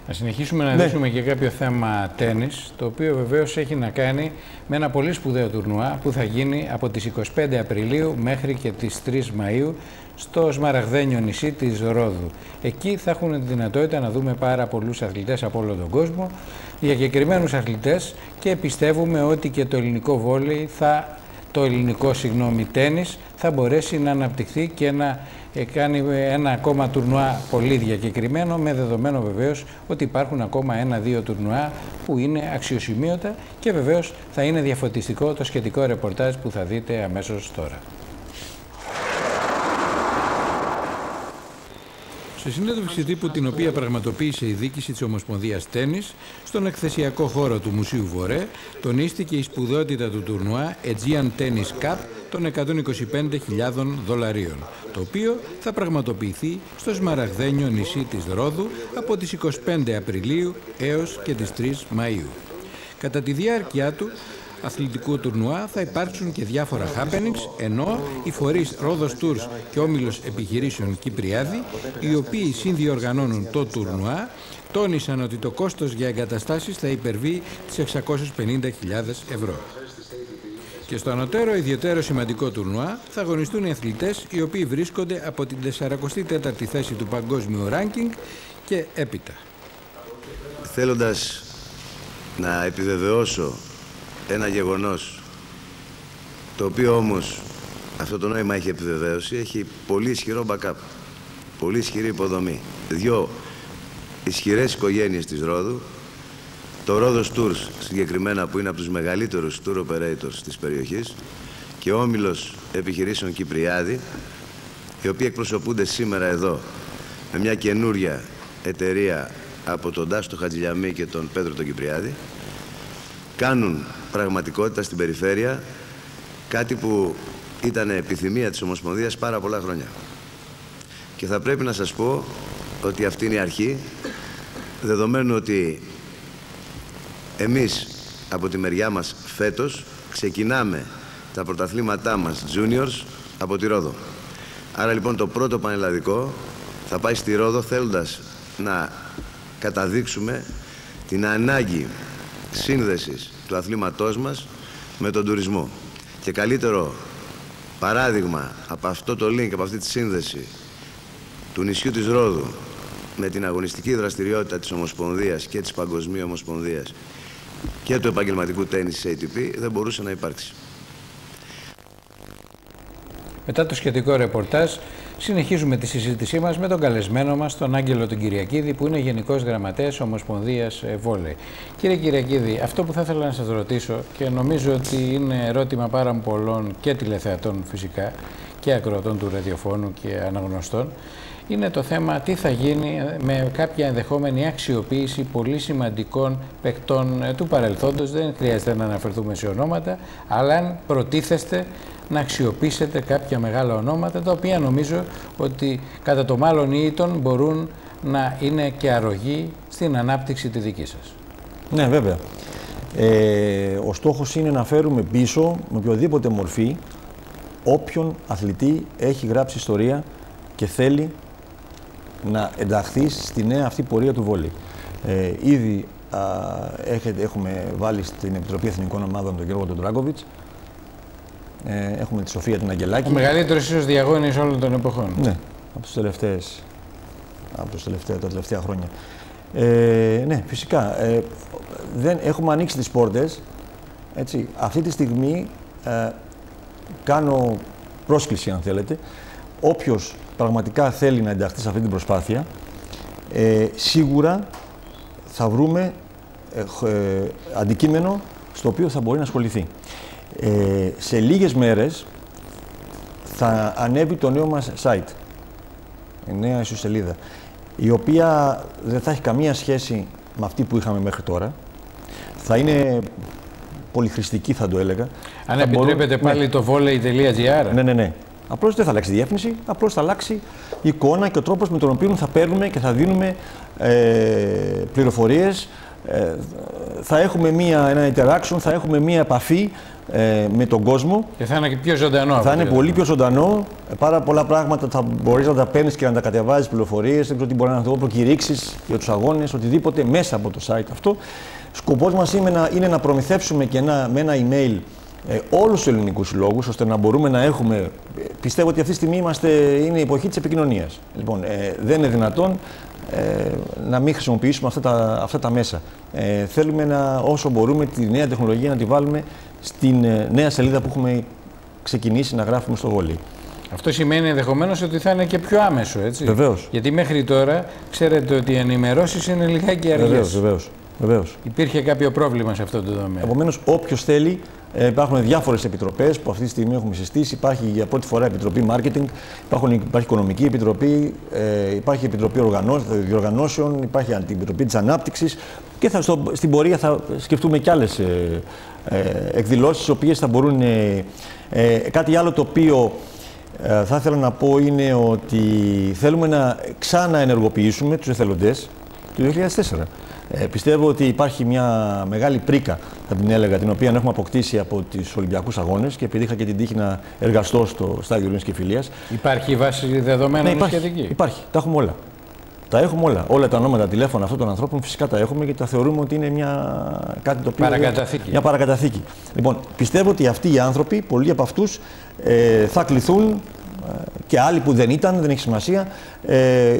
Να συνεχίσουμε να δείξουμε και κάποιο θέμα τένις, το οποίο βεβαίως έχει να κάνει με ένα πολύ σπουδαίο τουρνουά που θα γίνει από τις 25 Απριλίου μέχρι και τις 3 Μαΐου στο Σμαραγδένιο νησί της Ρόδου. Εκεί θα έχουν τη δυνατότητα να δούμε πάρα πολλούς αθλητές από όλο τον κόσμο, διακεκριμένους αθλητές, και πιστεύουμε ότι και το ελληνικό βόλεϊ θα... το ελληνικό, συγγνώμη, τένις θα μπορέσει να αναπτυχθεί και να κάνει ένα ακόμα τουρνουά πολύ διακεκριμένο, με δεδομένο βεβαίως ότι υπάρχουν ακόμα ένα-δύο τουρνουά που είναι αξιοσημείωτα, και βεβαίως θα είναι διαφωτιστικό το σχετικό ρεπορτάζ που θα δείτε αμέσως τώρα. Στη συνέντευξη τύπου την οποία πραγματοποίησε η διοίκηση της Ομοσπονδίας Τένις στον εκθεσιακό χώρο του Μουσείου Βορρέ, τονίστηκε η σπουδαιότητα του τουρνουά Aegean Tennis Cup των $125.000, το οποίο θα πραγματοποιηθεί στο Σμαραγδένιο νησί της Ρόδου από τις 25 Απριλίου έως και τις 3 Μαΐου. Κατά τη διάρκεια του αθλητικού τουρνουά θα υπάρξουν και διάφορα happenings, ενώ οι φορείς Rhodes Tours και Όμιλος Επιχειρήσεων Κυπριάδη, οι οποίοι συνδιοργανώνουν το τουρνουά, τόνισαν ότι το κόστος για εγκαταστάσεις θα υπερβεί τις €650.000. Και στο ανωτέρω ιδιαίτερο σημαντικό τουρνουά θα αγωνιστούν οι αθλητές οι οποίοι βρίσκονται από την 44η θέση του παγκόσμιου ranking και έπειτα. Θέλοντας να επιβεβαιώσω ένα γεγονός, το οποίο όμως αυτό το νόημα έχει επιβεβαίωση, έχει πολύ ισχυρό backup, πολύ ισχυρή υποδομή. Δύο ισχυρές οικογένειες της Ρόδου, το Rhodes Tours συγκεκριμένα, που είναι από τους μεγαλύτερους tour operators της περιοχής, και ο Όμιλος Επιχειρήσεων Κυπριάδη, οι οποίοι εκπροσωπούνται σήμερα εδώ με μια καινούρια εταιρεία από τον Τάστο Χατζηλιαμή και τον Πέτρο τον Κυπριάδη, κάνουν πραγματικότητα στην περιφέρεια κάτι που ήταν επιθυμία της Ομοσπονδίας πάρα πολλά χρόνια. Και θα πρέπει να σας πω ότι αυτή είναι η αρχή, δεδομένου ότι εμείς από τη μεριά μας φέτος ξεκινάμε τα πρωταθλήματά μας juniors από τη Ρόδο. Άρα λοιπόν το πρώτο πανελλαδικό θα πάει στη Ρόδο, θέλοντας να καταδείξουμε την ανάγκη σύνδεσης του αθλήματός μας με τον τουρισμό. Και καλύτερο παράδειγμα από αυτό το link, από αυτή τη σύνδεση του νησιού της Ρόδου με την αγωνιστική δραστηριότητα της Ομοσπονδίας και της Παγκοσμίου Ομοσπονδίας και του επαγγελματικού τένις ATP δεν μπορούσε να υπάρξει. Μετά το σχετικό ρεπορτάζ συνεχίζουμε τη συζήτησή μας με τον καλεσμένο μας, τον Άγγελο τον Κυριακίδη, που είναι Γενικός Γραμματέας Ομοσπονδίας Βόλεϊ. Κύριε Κυριακίδη, αυτό που θα ήθελα να σας ρωτήσω, και νομίζω ότι είναι ερώτημα πάρα πολλών και τηλεθεατών φυσικά και ακροατών του ραδιοφώνου και αναγνωστών, είναι το θέμα τι θα γίνει με κάποια ενδεχόμενη αξιοποίηση πολύ σημαντικών παικτών του παρελθόντος. Δεν χρειάζεται να αναφερθούμε σε ονόματα, αλλά αν προτίθεστε να αξιοποιήσετε κάποια μεγάλα ονόματα, τα οποία νομίζω ότι κατά το μάλλον ή τον μπορούν να είναι και αρρωγή στην ανάπτυξη τη δική σας. Ναι, βέβαια. Ο στόχος είναι να φέρουμε πίσω με οποιοδήποτε μορφή όποιον αθλητή έχει γράψει ιστορία και θέλει να ενταχθεί στη νέα αυτή πορεία του βόλεϊ. Ήδη έχουμε βάλει στην Επιτροπή Εθνικών Ομάδων τον Γιώργο Ντράγκοβιτ. Έχουμε τη Σοφία την Αγγελάκη. Ο μεγαλύτερος ίσως διαγώνης όλων των εποχών. Ναι, τα τελευταία χρόνια. Ναι, φυσικά. Δεν έχουμε ανοίξει τις πόρτες. Έτσι. Αυτή τη στιγμή κάνω πρόσκληση, αν θέλετε. Όποιος πραγματικά θέλει να ενταχθεί σε αυτή την προσπάθεια, σίγουρα θα βρούμε αντικείμενο στο οποίο θα μπορεί να ασχοληθεί. Σε λίγες μέρες θα ανέβει το νέο μας site, η νέα ιστοσελίδα, η οποία δεν θα έχει καμία σχέση με αυτή που είχαμε μέχρι τώρα. Θα είναι πολυχρηστική, θα το έλεγα. Αν επιτρέπετε πάλι, ναι, το voley.gr. Ναι, ναι, ναι. Απλώς δεν θα αλλάξει η διεύθυνση, απλώς θα αλλάξει η εικόνα και ο τρόπος με τον οποίο θα παίρνουμε και θα δίνουμε πληροφορίες θα έχουμε ένα interaction, θα έχουμε μία επαφή με τον κόσμο. Και θα είναι και πιο ζωντανό. Θα είναι πολύ πιο ζωντανό. Πάρα πολλά πράγματα θα μπορείς να τα παίρνεις και να τα κατεβάζεις, πληροφορίες, δεν ξέρω τι μπορεί να το προκηρύξεις για τους αγώνες, οτιδήποτε μέσα από το site αυτό. Σκοπός μας είναι να προμηθεύσουμε και με ένα email όλους τους ελληνικούς συλλόγους, ώστε να μπορούμε να έχουμε... Πιστεύω ότι αυτή τη στιγμή είναι η εποχή της επικοινωνίας. Λοιπόν, δεν είναι δυνατόν να μην χρησιμοποιήσουμε αυτά τα μέσα. Θέλουμε όσο μπορούμε τη νέα τεχνολογία να τη βάλουμε στην νέα σελίδα που έχουμε ξεκινήσει να γράφουμε στο βολί. Αυτό σημαίνει ενδεχομένως ότι θα είναι και πιο άμεσο, έτσι. Βεβαίως. Γιατί μέχρι τώρα ξέρετε ότι οι ενημερώσεις είναι λιγάκι αργές. Βεβαίως. Υπήρχε κάποιο πρόβλημα σε αυτό το τομέα. Επομένως, όποιος θέλει, υπάρχουν διάφορες επιτροπές που αυτή τη στιγμή έχουμε συστήσει. Υπάρχει για πρώτη φορά επιτροπή marketing, υπάρχει οικονομική επιτροπή, υπάρχει επιτροπή διοργανώσεων, υπάρχει επιτροπή της ανάπτυξης και στην πορεία θα σκεφτούμε κι άλλες εκδηλώσεις, οι οποίες θα μπορούν. Κάτι άλλο το οποίο θα ήθελα να πω είναι ότι θέλουμε να ξαναενεργοποιήσουμε τους εθελοντές του 2004. Πιστεύω ότι υπάρχει μια μεγάλη πρίκα, θα την έλεγα, την οποία έχουμε αποκτήσει από τους Ολυμπιακούς Αγώνες και επειδή είχα και την τύχη να εργαστώ στο στάδιο Ειρήνης και Φιλίας. Υπάρχει η βάση δεδομένων σχετική. Υπάρχει. Τα έχουμε όλα. Τα έχουμε όλα. Όλα τα ονόματα, τηλέφωνα αυτών των ανθρώπων φυσικά τα έχουμε και τα θεωρούμε ότι είναι κάτι το οποίο. Παρακαταθήκη. Μια παρακαταθήκη. Λοιπόν, πιστεύω ότι αυτοί οι άνθρωποι, πολλοί από αυτούς θα κληθούν. Και άλλοι που δεν έχει σημασία,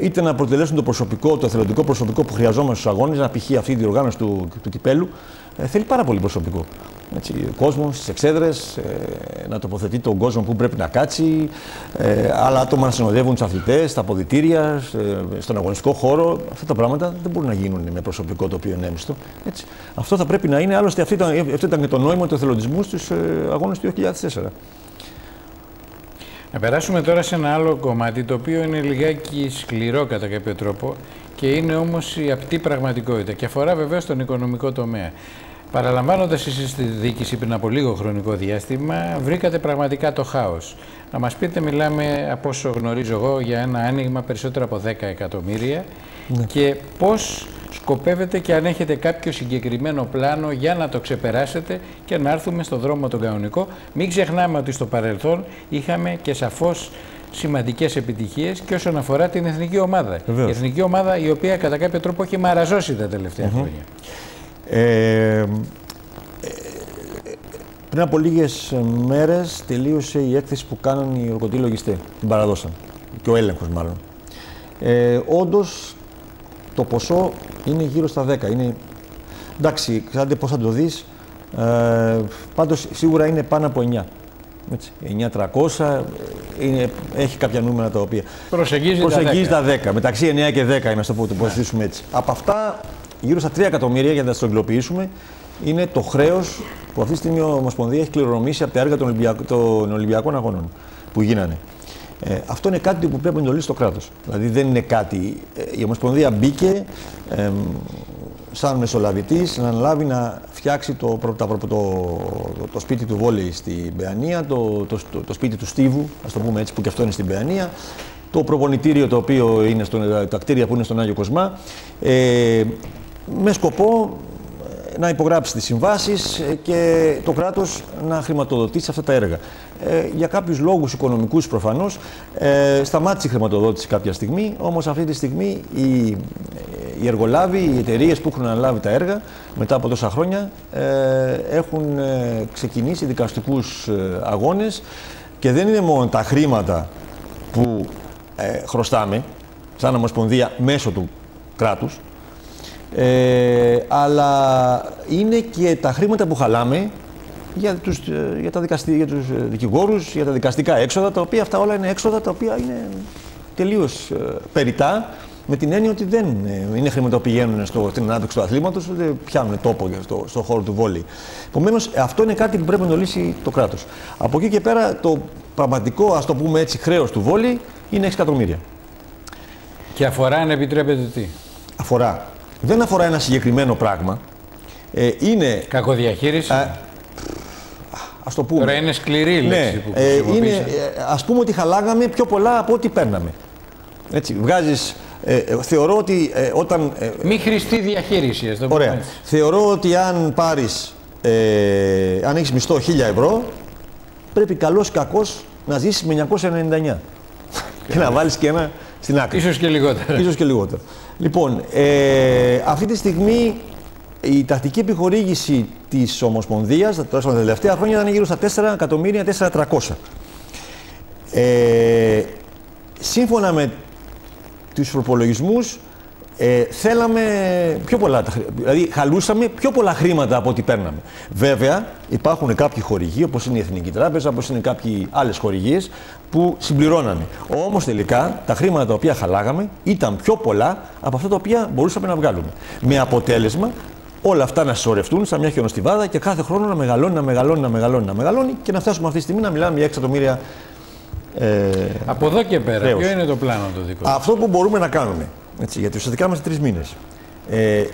είτε να αποτελέσουν το εθελοντικό προσωπικό που χρειαζόμαστε στους αγώνες, να π.χ. αυτή η διοργάνωση του κυπέλου, θέλει πάρα πολύ προσωπικό. Έτσι, κόσμο στις εξέδρες, να τοποθετεί τον κόσμο που πρέπει να κάτσει, άλλα άτομα να συνοδεύουν τους αθλητές, στα αποδυτήρια, στον αγωνιστικό χώρο. Αυτά τα πράγματα δεν μπορούν να γίνουν με προσωπικό το οποίο είναι έμιστο. Έτσι. Αυτό θα πρέπει να είναι, άλλωστε αυτό ήταν και το νόημα του εθελοντισμού στους αγώνες του 2004. Να περάσουμε τώρα σε ένα άλλο κομμάτι, το οποίο είναι λιγάκι σκληρό κατά κάποιο τρόπο και είναι όμως η απτή πραγματικότητα και αφορά βεβαίως τον οικονομικό τομέα. Παραλαμβάνοντας εσείς τη διοίκηση πριν από λίγο χρονικό διάστημα, βρήκατε πραγματικά το χάος. Να μας πείτε, μιλάμε από όσο γνωρίζω εγώ για ένα άνοιγμα περισσότερο από 10 εκατομμύρια ναι. Και πώς σκοπεύετε και αν έχετε κάποιο συγκεκριμένο πλάνο για να το ξεπεράσετε και να έρθουμε στον δρόμο τον κανονικό. Μην ξεχνάμε ότι στο παρελθόν είχαμε και σαφώς σημαντικές επιτυχίες και όσον αφορά την εθνική ομάδα. Η εθνική ομάδα η οποία κατά κάποιο τρόπο έχει μαραζώσει τα τελευταία χρόνια. Πριν από λίγες μέρες τελείωσε η έκθεση που κάναν οι ορκωτοί λογιστές. Την παραδώσαν. Και ο έλεγχος μάλλον. Όντως το ποσό είναι γύρω στα 10. Είναι... Εντάξει, ξέρετε πώς θα το δεις. Πάντως σίγουρα είναι πάνω από 9. Έτσι, 9.300, έχει κάποια νούμερα τα οποία... Προσεγγίζει τα 10. Μεταξύ 9 και 10 είμαστε, το υποθέσουμε έτσι. Από αυτά... Γύρω στα 3 εκατομμύρια, για να τα στρογγυλοποιήσουμε, είναι το χρέος που αυτή τη στιγμή η Ομοσπονδία έχει κληρονομήσει από τα έργα των Ολυμπιακών Αγώνων που γίνανε. Αυτό είναι κάτι που πρέπει να το λύσει το κράτος. Δηλαδή δεν είναι κάτι. Η Ομοσπονδία μπήκε σαν μεσολαβητής να αναλάβει να φτιάξει το σπίτι του βόλεϊ στην Παιανία, το σπίτι του στίβου, ας το πούμε έτσι, που και αυτό είναι στην Παιανία. Το προπονητήριο το οποίο είναι τα κτίρια που είναι στον Άγιο Κοσμά, με σκοπό να υπογράψει τις συμβάσεις και το κράτος να χρηματοδοτήσει αυτά τα έργα. Για κάποιους λόγους οικονομικούς προφανώς σταμάτησε η χρηματοδότηση κάποια στιγμή, όμως αυτή τη στιγμή οι εργολάβοι, οι εταιρείες που έχουν αναλάβει τα έργα μετά από τόσα χρόνια έχουν ξεκινήσει δικαστικούς αγώνες και δεν είναι μόνο τα χρήματα που χρωστάμε σαν Ομοσπονδία μέσω του κράτους, αλλά είναι και τα χρήματα που χαλάμε για τους δικηγόρους, για τα δικαστικά έξοδα, τα οποία αυτά όλα είναι έξοδα τα οποία είναι τελείως περιτά, με την έννοια ότι δεν είναι χρήματα που πηγαίνουν στην ανάπτυξη του αθλήματος, ούτε πιάνουν τόπο στον χώρο του βόλεϊ. Επομένως, αυτό είναι κάτι που πρέπει να το λύσει το κράτος. Από εκεί και πέρα, το πραγματικό, ας το πούμε έτσι, χρέος του βόλεϊ είναι 6 εκατομμύρια. Και αφορά, αν επιτρέπετε, τι? Αφορά. Δεν αφορά ένα συγκεκριμένο πράγμα. Είναι... Κακοδιαχείριση. Ας το πούμε. Τώρα είναι σκληρή η λέξη που χρησιμοποίησα. Ας πούμε ότι χαλάγαμε πιο πολλά από ό,τι παίρναμε. Έτσι, βγάζεις Θεωρώ ότι όταν... Μη χρηστή διαχείριση. Ωραία. Θεωρώ ότι αν πάρεις, αν έχεις μισθό 1.000 ευρώ, πρέπει καλός κακός να ζήσεις με 999. Και να βάλεις και ένα στην άκρη. Ίσως και λιγότερα. Ίσως και λιγότερα. Λοιπόν, αυτή τη στιγμή η τακτική επιχορήγηση της Ομοσπονδίας, τα τελευταία χρόνια, ήταν γύρω στα 4.400.000. Σύμφωνα με τους προπολογισμούς, θέλαμε πιο πολλά, δηλαδή χαλούσαμε πιο πολλά χρήματα από ό,τι παίρναμε. Βέβαια, υπάρχουν κάποιοι χορηγοί, όπως είναι η Εθνική Τράπεζα, όπως είναι κάποιοι άλλες χορηγίες, που συμπληρώνανε. Όμως τελικά τα χρήματα τα οποία χαλάγαμε ήταν πιο πολλά από αυτά τα οποία μπορούσαμε να βγάλουμε. Με αποτέλεσμα όλα αυτά να συσσωρευτούν σαν μια χιονοστιβάδα και κάθε χρόνο να μεγαλώνει, να μεγαλώνει και να φτάσουμε αυτή τη στιγμή να μιλάμε για 6 εκατομμύρια. Από εδώ και πέρα, χρέος. Ποιο είναι το πλάνο το δικό σας? Αυτό που μπορούμε να κάνουμε, έτσι, γιατί ουσιαστικά είμαστε 3 μήνες,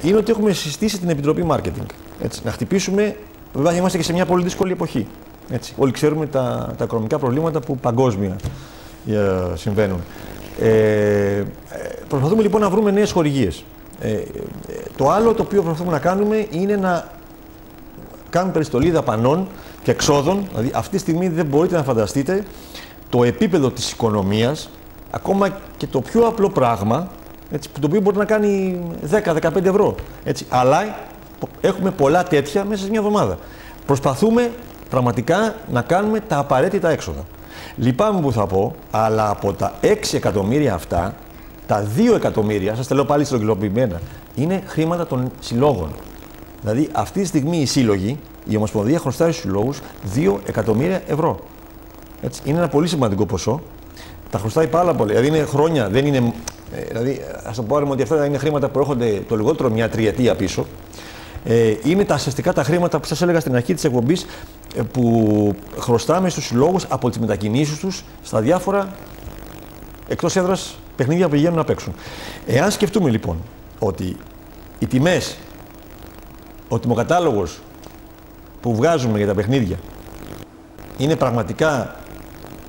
είναι ότι έχουμε συστήσει την Επιτροπή Marketing. Έτσι, να χτυπήσουμε, βέβαια είμαστε και σε μια πολύ δύσκολη εποχή. Έτσι, όλοι ξέρουμε τα οικονομικά προβλήματα που παγκόσμια συμβαίνουν. Προσπαθούμε λοιπόν να βρούμε νέες χορηγίες. Το άλλο το οποίο προσπαθούμε να κάνουμε είναι να κάνουμε περιστολή δαπανών και εξόδων. Δηλαδή αυτή τη στιγμή δεν μπορείτε να φανταστείτε το επίπεδο της οικονομίας, ακόμα και το πιο απλό πράγμα, έτσι, το οποίο μπορεί να κάνει 10-15 ευρώ. Έτσι. Αλλά έχουμε πολλά τέτοια μέσα σε μια εβδομάδα. Προσπαθούμε πραγματικά να κάνουμε τα απαραίτητα έξοδα. Λυπάμαι που θα πω, αλλά από τα 6 εκατομμύρια αυτά, τα 2 εκατομμύρια, σας τα λέω πάλι στρογγυλοποιημένα, είναι χρήματα των συλλόγων. Δηλαδή αυτή τη στιγμή οι σύλλογοι, η Ομοσπονδία χρωστάει στους συλλόγους 2 εκατομμύρια ευρώ. Έτσι, είναι ένα πολύ σημαντικό ποσό. Τα χρωστάει πάρα πολύ. Δηλαδή είναι χρόνια, δεν είναι. Δηλαδή, ας το πάρουμε ότι αυτά είναι χρήματα που έρχονται το λιγότερο μια τριετία πίσω. Είναι τα ουσιαστικά τα χρήματα που σας έλεγα στην αρχή της εκπομπής που χρωστάμε στους συλλόγους από τις μετακινήσεις τους στα διάφορα εκτός έδρας παιχνίδια που πηγαίνουν να παίξουν. Εάν σκεφτούμε λοιπόν ότι οι τιμές, ο τιμοκατάλογος που βγάζουμε για τα παιχνίδια είναι πραγματικά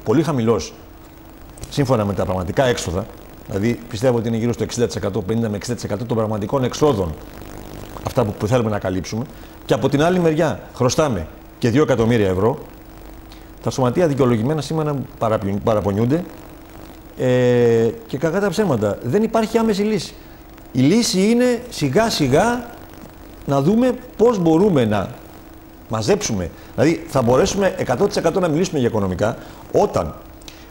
πολύ χαμηλός σύμφωνα με τα πραγματικά έξοδα, δηλαδή πιστεύω ότι είναι γύρω στο 60%, 50 με 60% των πραγματικών εξόδων, αυτά που θέλουμε να καλύψουμε, και από την άλλη μεριά χρωστάμε και 2 εκατομμύρια ευρώ, τα σωματεία δικαιολογημένα σήμερα παραπονιούνται και κακά τα ψέματα. Δεν υπάρχει άμεση λύση. Η λύση είναι σιγά σιγά να δούμε πώς μπορούμε να μαζέψουμε. Δηλαδή θα μπορέσουμε 100% να μιλήσουμε για οικονομικά όταν,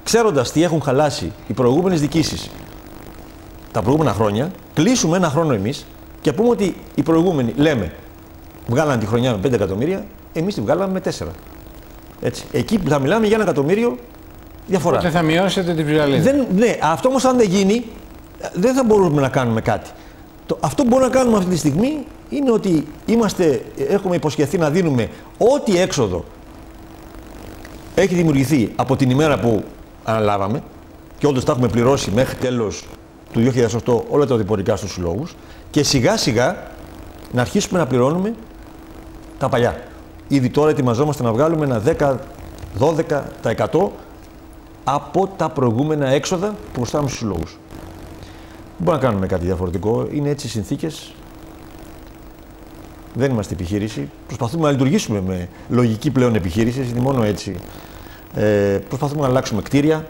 ξέροντας τι έχουν χαλάσει οι προηγούμενες διοικήσεις τα προηγούμενα χρόνια, κλείσουμε ένα χρόνο εμείς και πούμε ότι οι προηγούμενοι, λέμε, βγάλανε τη χρονιά με 5 εκατομμύρια, εμείς τη βγάλαμε με 4. Έτσι. Εκεί θα μιλάμε για 1 εκατομμύριο διαφορά. Οπότε θα μειώσετε την ψηλαλίδα. Ναι, αυτό όμως αν δεν γίνει, δεν θα μπορούμε να κάνουμε κάτι. Αυτό που μπορούμε να κάνουμε αυτή τη στιγμή είναι ότι έχουμε υποσχεθεί να δίνουμε ό,τι έξοδο έχει δημιουργηθεί από την ημέρα που αναλάβαμε και όντως τα έχουμε πληρώσει μέχρι τέλος του 2008 όλα τα διπορικά στους συλλόγους και σιγά σιγά να αρχίσουμε να πληρώνουμε τα παλιά. Ήδη τώρα ετοιμαζόμαστε να βγάλουμε ένα 10-12% από τα προηγούμενα έξοδα που προστάμε στους συλλόγους. Δεν μπορούμε να κάνουμε κάτι διαφορετικό, είναι έτσι οι συνθήκες. Δεν είμαστε επιχείρηση. Προσπαθούμε να λειτουργήσουμε με λογική πλέον επιχείρηση, είναι μόνο έτσι. Προσπαθούμε να αλλάξουμε κτίρια,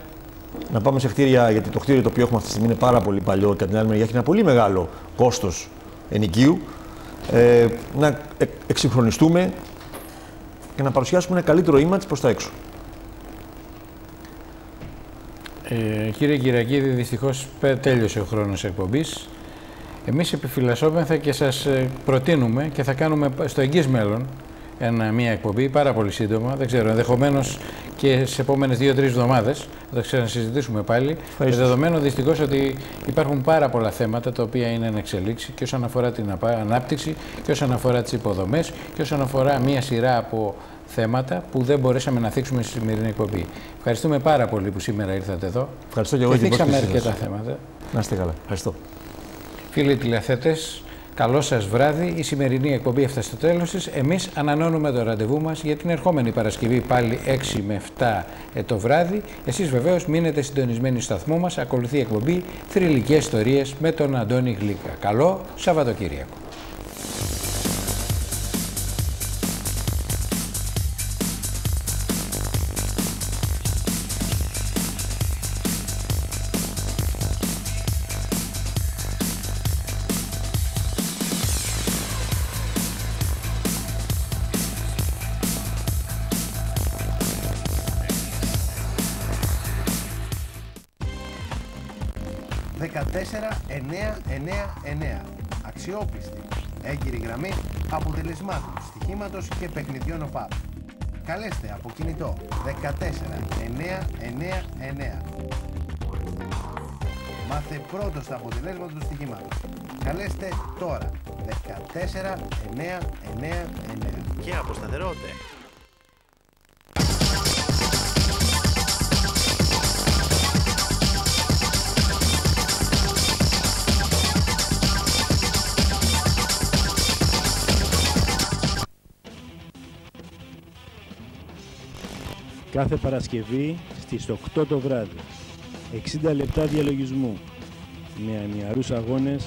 να πάμε σε κτίρια, γιατί το κτίριο το οποίο έχουμε αυτή τη στιγμή είναι πάρα πολύ παλιό και από την άλλη μεριά έχει ένα πολύ μεγάλο κόστος ενοικίου. Να εξυγχρονιστούμε και να παρουσιάσουμε ένα καλύτερο image προς τα έξω. Κύριε Κυριακίδη, δυστυχώς τέλειωσε ο χρόνος εκπομπής. Εμείς επιφυλασσόμεθα και σας προτείνουμε και θα κάνουμε στο εγγύς μέλλον μια εκπομπή πάρα πολύ σύντομα. Δεν ξέρω, ενδεχομένως και σε επόμενες 2-3 εβδομάδες θα ξανασυζητήσουμε πάλι. Δεδομένου δυστυχώς ότι υπάρχουν πάρα πολλά θέματα τα οποία είναι εν εξελίξη και όσον αφορά την ανάπτυξη και όσον αφορά τις υποδομές και όσον αφορά μια σειρά από θέματα που δεν μπορέσαμε να θίξουμε στη σημερινή εκπομπή. Ευχαριστούμε πάρα πολύ που σήμερα ήρθατε εδώ. Ευχαριστώ και εγώ. Θίξαμε αρκετά θέματα. Να είστε καλά. Ευχαριστώ. Φίλοι τηλεθέτες, Καλό σας βράδυ. Η σημερινή εκπομπή έφτασε στο τέλος της. Εμείς ανανώνουμε το ραντεβού μας για την ερχόμενη Παρασκευή πάλι 6 με 7 το βράδυ. Εσείς βεβαίως μείνετε συντονισμένοι στο σταθμό μας. Ακολουθεί η εκπομπή Θρυλικές Ιστορίες με τον Αντώνη Γλύκα. Καλό Σαββατοκύριακο. Αξιόπιστη, έγκυρη γραμμή αποτελεσμάτων, στοιχήματος και παιχνιδιών ΟΠΑΠ. Καλέστε από κινητό 14 999. Μάθε πρώτος τα αποτελέσματα του στοιχήματος. Καλέστε τώρα 14 999. Και αποσταθερώνται. Κάθε Παρασκευή στις 8 το βράδυ, 60 λεπτά διαλογισμού, με ανιαρούς αγώνες,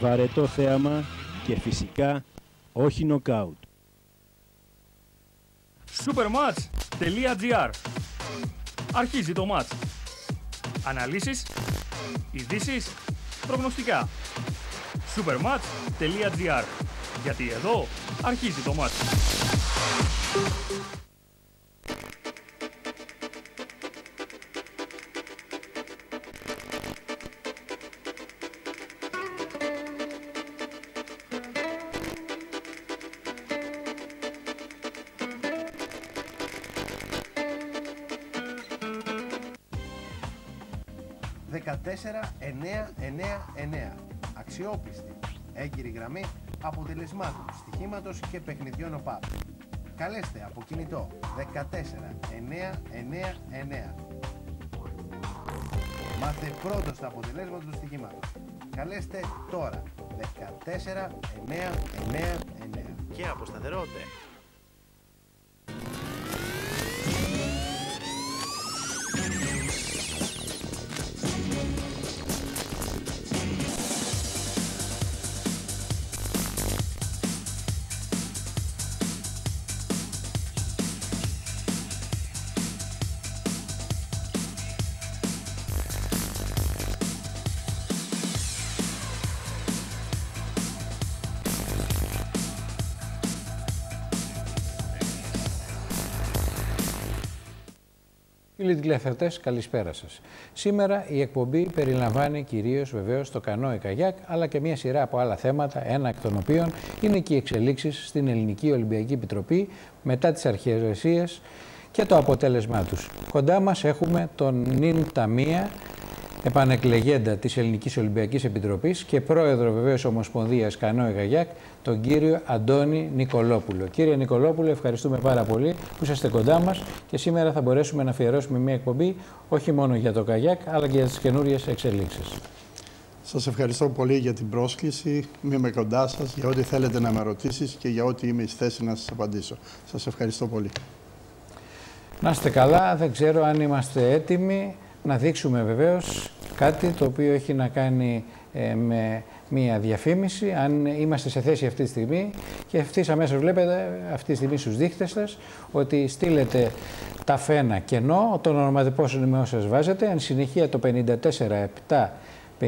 βαρετό θέαμα και φυσικά όχι νοκάουτ. Supermatch.gr. Αρχίζει το μάτς. Αναλύσεις, ειδήσεις, προγνωστικά. Supermatch.gr. Γιατί εδώ αρχίζει το μάτς. Αξιόπιστη, έγκυρη γραμμή αποτελεσμάτων, στοιχήματος και παιχνιδιών ΟΠΑΠ. Καλέστε από κινητό 14 999. Μάθε πρώτος τα αποτελέσματα του στοιχήματος. Καλέστε τώρα 14 999. Και αποσταθερώνται. Φίλοι τηλεθεατές, καλησπέρα σας. Σήμερα η εκπομπή περιλαμβάνει κυρίως βεβαίως το κανόε καγιάκ, αλλά και μια σειρά από άλλα θέματα, ένα εκ των οποίων είναι και οι εξελίξεις στην Ελληνική Ολυμπιακή Επιτροπή μετά τις αρχαιρεσίες και το αποτέλεσμά τους. Κοντά μας έχουμε τον νυν ταμεία, επανεκλεγέντα της Ελληνικής Ολυμπιακής Επιτροπής και πρόεδρο βεβαίως Ομοσπονδίας Κανόε Καγιάκ, τον κύριο Αντώνη Νικολόπουλο. Κύριε Νικολόπουλο, ευχαριστούμε πάρα πολύ που είσαστε κοντά μας και σήμερα θα μπορέσουμε να αφιερώσουμε μια εκπομπή όχι μόνο για το καγιάκ αλλά και για τις καινούριες εξελίξεις. Σας ευχαριστώ πολύ για την πρόσκληση. Είμαι κοντά σας για ό,τι θέλετε να με ρωτήσεις και για ό,τι είμαι εις θέση να σας απαντήσω. Σας ευχαριστώ πολύ. Να είστε καλά, δεν ξέρω αν είμαστε έτοιμοι να δείξουμε βεβαίως κάτι το οποίο έχει να κάνει με μία διαφήμιση, αν είμαστε σε θέση αυτή τη στιγμή, και ευθύς αμέσως βλέπετε αυτή τη στιγμή στους δείχτες σας ότι στείλετε τα φένα κενό, τον ονοματεπό σημείο σας βάζετε, εν συνεχεία το 54754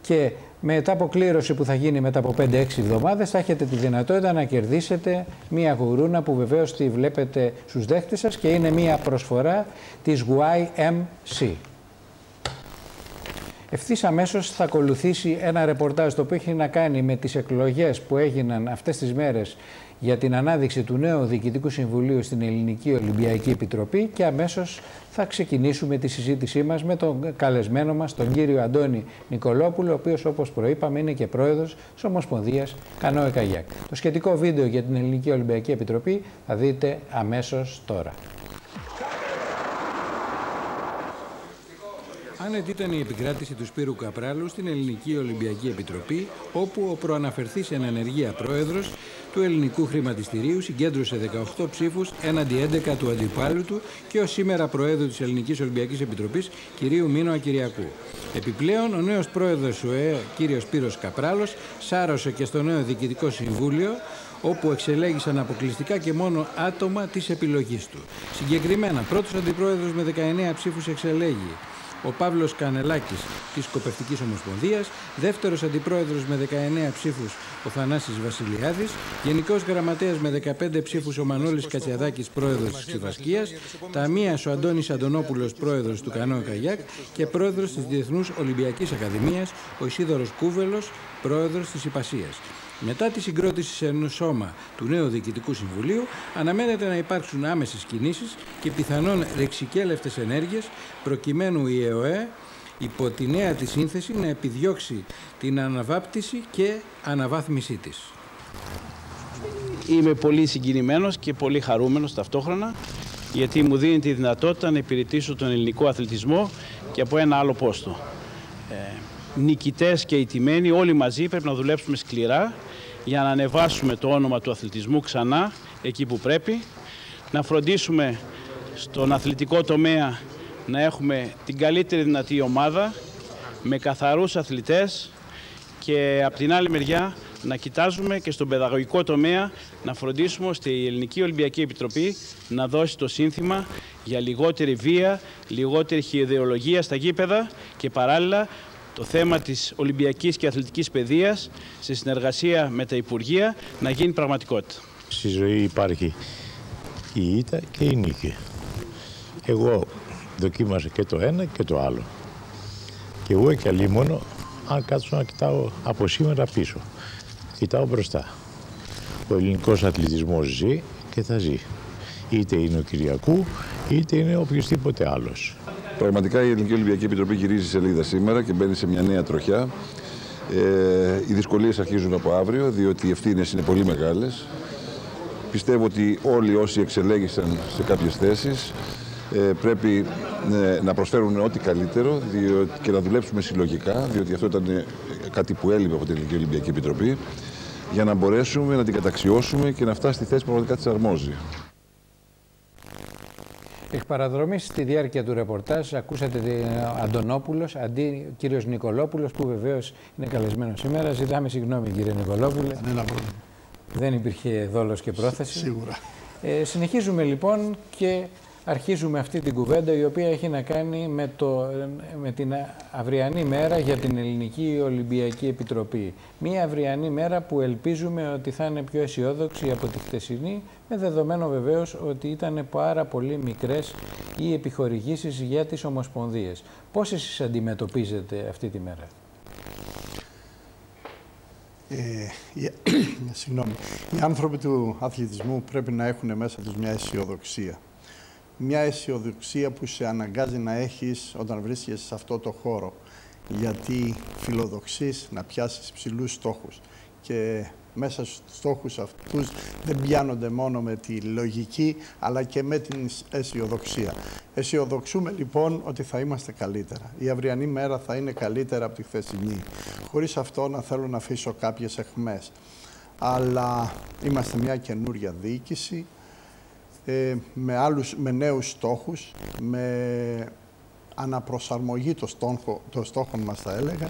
και μετά από κλήρωση που θα γίνει μετά από 5-6 εβδομάδες θα έχετε τη δυνατότητα να κερδίσετε μία γουρούνα που βεβαίως τη βλέπετε στους δέχτες σας και είναι μία προσφορά της YMC. Ευθύς αμέσως θα ακολουθήσει ένα ρεπορτάζ το οποίο έχει να κάνει με τις εκλογές που έγιναν αυτές τις μέρες για την ανάδειξη του νέου Διοικητικού Συμβουλίου στην Ελληνική Ολυμπιακή Επιτροπή και αμέσως θα ξεκινήσουμε τη συζήτησή μας με τον καλεσμένο μας, τον κύριο Αντώνη Νικολόπουλο, ο οποίος όπως προείπαμε είναι και πρόεδρος της Ομοσπονδίας Κανόε Καγιάκ. Το σχετικό βίντεο για την Ελληνική Ολυμπιακή Επιτροπή θα δείτε αμέσως τώρα. Άνετη ήταν η επικράτηση του Σπύρου Καπράλου στην Ελληνική Ολυμπιακή Επιτροπή, όπου ο προαναφερθής εν ανεργία πρόεδρος του Ελληνικού Χρηματιστηρίου συγκέντρωσε 18 ψήφους έναντι 11 του αντιπάλου του και ως σήμερα πρόεδρο της Ελληνικής Ολυμπιακής Επιτροπής, κυρίου Μίνο Κυριακού. Επιπλέον, ο νέος πρόεδρος του ΕΟΠΕ, κύριος Σπύρος Καπράλος, σάρωσε και στο νέο Διοικητικό Συμβούλιο, όπου εξελέγησαν αποκλειστικά και μόνο άτομα της επιλογής του. Συγκεκριμένα, πρώτος αντιπρόεδρος με 19 ψήφους εξελέγει ο Παύλος Κανελάκης της Κοπευτικής Ομοσπονδίας, δεύτερος αντιπρόεδρος με 19 ψήφους ο Θανάσης Βασιλιάδης, γενικός γραμματέας με 15 ψήφους ο Μανώλης Κατιαδάκης, πρόεδρος της Ξηφασκίας, ταμείας ο Αντώνης Αντωνόπουλος, πρόεδρος του Κανό Καγιάκ και πρόεδρος της Διεθνούς Ολυμπιακής Ακαδημίας ο Ισίδωρος Κούβελος, πρόεδρος της Ιπασίας. Μετά τη συγκρότηση σε ένα σώμα του νέου Διοικητικού Συμβουλίου, αναμένεται να υπάρξουν άμεσες κινήσεις και πιθανόν ρεξικέλευτες ενέργειες, προκειμένου η ΕΟΕ, υπό τη νέα της σύνθεση, να επιδιώξει την αναβάπτιση και αναβάθμισή της. Είμαι πολύ συγκινημένος και πολύ χαρούμενος ταυτόχρονα, γιατί μου δίνει τη δυνατότητα να υπηρετήσω τον ελληνικό αθλητισμό και από ένα άλλο πόστο. Νικητές και ηττημένοι, όλοι μαζί πρέπει να δουλέψουμε σκληρά για να ανεβάσουμε το όνομα του αθλητισμού ξανά εκεί που πρέπει, να φροντίσουμε στον αθλητικό τομέα να έχουμε την καλύτερη δυνατή ομάδα με καθαρούς αθλητές και από την άλλη μεριά να κοιτάζουμε και στον παιδαγωγικό τομέα να φροντίσουμε ώστε η Ελληνική Ολυμπιακή Επιτροπή να δώσει το σύνθημα για λιγότερη βία, λιγότερη χιδεολογία στα γήπεδα και παράλληλα το θέμα της Ολυμπιακής και Αθλητικής Παιδείας σε συνεργασία με τα Υπουργεία να γίνει πραγματικότητα. Στη ζωή υπάρχει η ήττα και η νίκη. Εγώ δοκίμασα και το ένα και το άλλο. Και εγώ και αλλήμονω, αν κάτσω να κοιτάω από σήμερα πίσω, κοιτάω μπροστά. Ο ελληνικός αθλητισμός ζει και θα ζει. Είτε είναι ο Κυριακού, είτε είναι οποιοδήποτε άλλος. Πραγματικά η Ελληνική Ολυμπιακή Επιτροπή γυρίζει σελίδα σήμερα και μπαίνει σε μια νέα τροχιά. Οι δυσκολίες αρχίζουν από αύριο, διότι οι ευθύνες είναι πολύ μεγάλες. Πιστεύω ότι όλοι όσοι εξελέγησαν σε κάποιες θέσεις πρέπει να προσφέρουν ό,τι καλύτερο και να δουλέψουμε συλλογικά, διότι αυτό ήταν κάτι που έλειπε από την Ελληνική Ολυμπιακή Επιτροπή, για να μπορέσουμε να την καταξιώσουμε και να φτάσει στη θέση που πραγματικά της αρμόζει. Εκ παραδρομής, στη διάρκεια του ρεπορτάζ, ακούσατε τον Αντωνόπουλος αντί κύριος Νικολόπουλος, που βεβαίως είναι καλεσμένος σήμερα. Ζητάμε συγγνώμη, κύριε Νικολόπουλε. Δεν υπήρχε δόλος και πρόθεση. Σίγουρα. Συνεχίζουμε λοιπόν και αρχίζουμε αυτή την κουβέντα, η οποία έχει να κάνει με την αυριανή μέρα για την Ελληνική Ολυμπιακή Επιτροπή. Μία αυριανή μέρα που ελπίζουμε ότι θα είναι πιο αισιόδοξη από τη χτεσινή, με δεδομένο βεβαίως ότι ήταν πάρα πολύ μικρές οι επιχορηγήσεις για τις ομοσπονδίες. Πώς εσείς αντιμετωπίζετε αυτή τη μέρα? Συγγνώμη. Οι άνθρωποι του αθλητισμού πρέπει να έχουν μέσα τους μια αισιοδοξία. Μια αισιοδοξία που σε αναγκάζει να έχεις όταν βρίσκεσαι σε αυτό το χώρο, γιατί φιλοδοξείς να πιάσεις ψηλούς στόχους και μέσα στους στόχους αυτούς δεν πιάνονται μόνο με τη λογική αλλά και με την αισιοδοξία. Αισιοδοξούμε λοιπόν ότι θα είμαστε καλύτερα. Η αυριανή μέρα θα είναι καλύτερα από τη χθεσινή, χωρίς αυτό να θέλω να αφήσω κάποιες αιχμές. Αλλά είμαστε μια καινούρια διοίκηση, με νέους στόχους, με αναπροσαρμογή των στόχων μας θα έλεγα,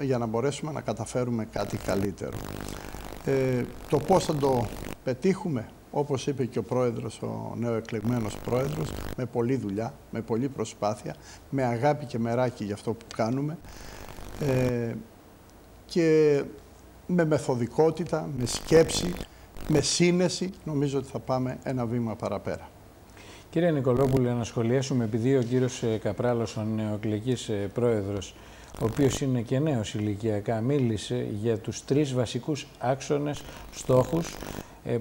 για να μπορέσουμε να καταφέρουμε κάτι καλύτερο. Το πώς θα το πετύχουμε, όπως είπε και ο πρόεδρος, ο νεοεκλεγμένος πρόεδρος, με πολλή δουλειά, με πολλή προσπάθεια, με αγάπη και μεράκι για αυτό που κάνουμε και με μεθοδικότητα, με σκέψη, με σύνεση, νομίζω ότι θα πάμε ένα βήμα παραπέρα. Κύριε Νικολόπουλε, να σχολιάσουμε, επειδή ο κύριος Καπράλος, ο νεοεκλεγής πρόεδρος, ο οποίος είναι και νέος ηλικιακά, μίλησε για τους τρεις βασικούς άξονες στόχους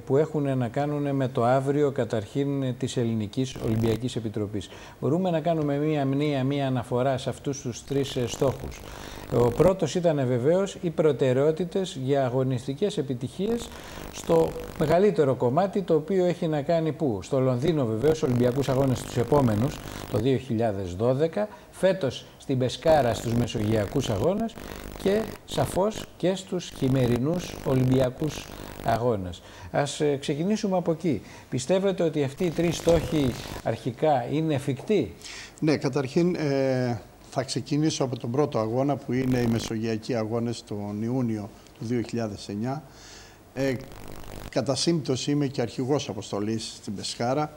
που έχουν να κάνουν με το αύριο καταρχήν της Ελληνικής Ολυμπιακής Επιτροπής. Μπορούμε να κάνουμε μία αναφορά σε αυτούς τους τρεις στόχους. Ο πρώτος ήταν βεβαίως οι προτεραιότητες για αγωνιστικές επιτυχίες στο μεγαλύτερο κομμάτι, το οποίο έχει να κάνει πού? Στο Λονδίνο βεβαίως, Ολυμπιακούς Αγώνες τους επόμενους, το 2012, φέτος στην Πεσκάρα στους Μεσογειακούς Αγώνες και σαφώς και στους χειμερινούς Ολυμπιακούς Αγώνες. Ας ξεκινήσουμε από εκεί. Πιστεύετε ότι αυτοί οι τρεις στόχοι αρχικά είναι εφικτοί? Ναι, καταρχήν θα ξεκινήσω από τον πρώτο αγώνα που είναι οι Μεσογειακοί Αγώνες τον Ιούνιο του 2009. Κατά σύμπτωση είμαι και αρχηγός αποστολής στην Πεσκάρα.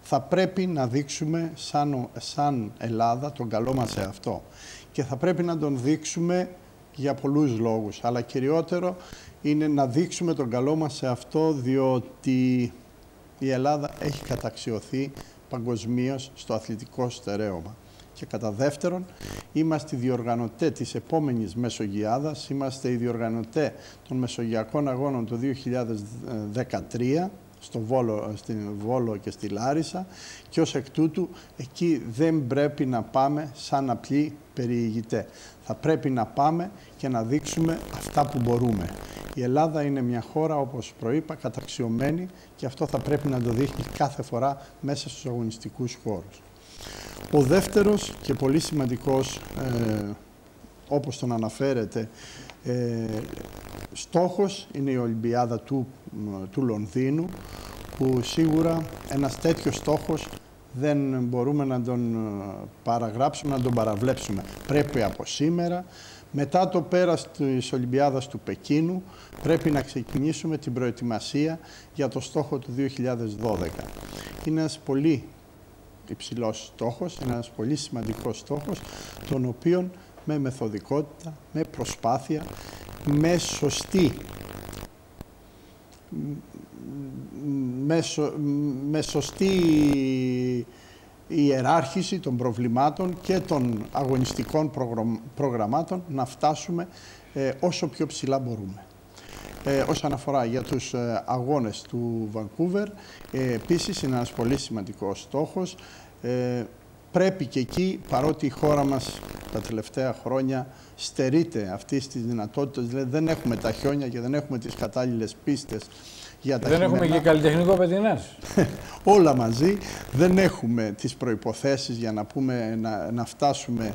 Θα πρέπει να δείξουμε σαν Ελλάδα τον καλό μας εαυτό και θα πρέπει να τον δείξουμε για πολλούς λόγους, αλλά κυριότερο είναι να δείξουμε τον καλό μας εαυτό, διότι η Ελλάδα έχει καταξιωθεί παγκοσμίως στο αθλητικό στερέωμα. Και κατά δεύτερον, είμαστε οι διοργανωτές της επόμενης Μεσογειάδας, είμαστε οι διοργανωτές των Μεσογειακών Αγώνων του 2013, στην Βόλο και στη Λάρισα, και ως εκ τούτου εκεί δεν πρέπει να πάμε σαν απλοί περιηγητές. Θα πρέπει να πάμε και να δείξουμε αυτά που μπορούμε. Η Ελλάδα είναι μια χώρα, όπως προείπα, καταξιωμένη και αυτό θα πρέπει να το δείχνει κάθε φορά μέσα στους αγωνιστικούς χώρους. Ο δεύτερος και πολύ σημαντικός, όπως τον αναφέρεται, στόχος είναι η Ολυμπιάδα του Λονδίνου, που σίγουρα ένας τέτοιος στόχος δεν μπορούμε να τον παραγράψουμε, να τον παραβλέψουμε. Πρέπει από σήμερα, μετά το πέρας της Ολυμπιάδας του Πεκίνου, πρέπει να ξεκινήσουμε την προετοιμασία για το στόχο του 2012. Είναι ένας πολύ υψηλός στόχος, ένας πολύ σημαντικός στόχος, τον οποίον με μεθοδικότητα, με προσπάθεια, με σωστή ιεράρχηση των προβλημάτων και των αγωνιστικών προγραμμάτων να φτάσουμε όσο πιο ψηλά μπορούμε. Όσον αφορά για τους αγώνες του Βανκούβερ, επίσης είναι ένας πολύ σημαντικός στόχος. Πρέπει και εκεί, παρότι η χώρα μας τα τελευταία χρόνια στερείται αυτής της δυνατότητας, δηλαδή δεν έχουμε τα χιόνια και δεν έχουμε τις κατάλληλες πίστες για τα χειμερινά. Δεν έχουμε και καλλιτεχνικό πετεινάς. Όλα μαζί. Δεν έχουμε τις προϋποθέσεις για να φτάσουμε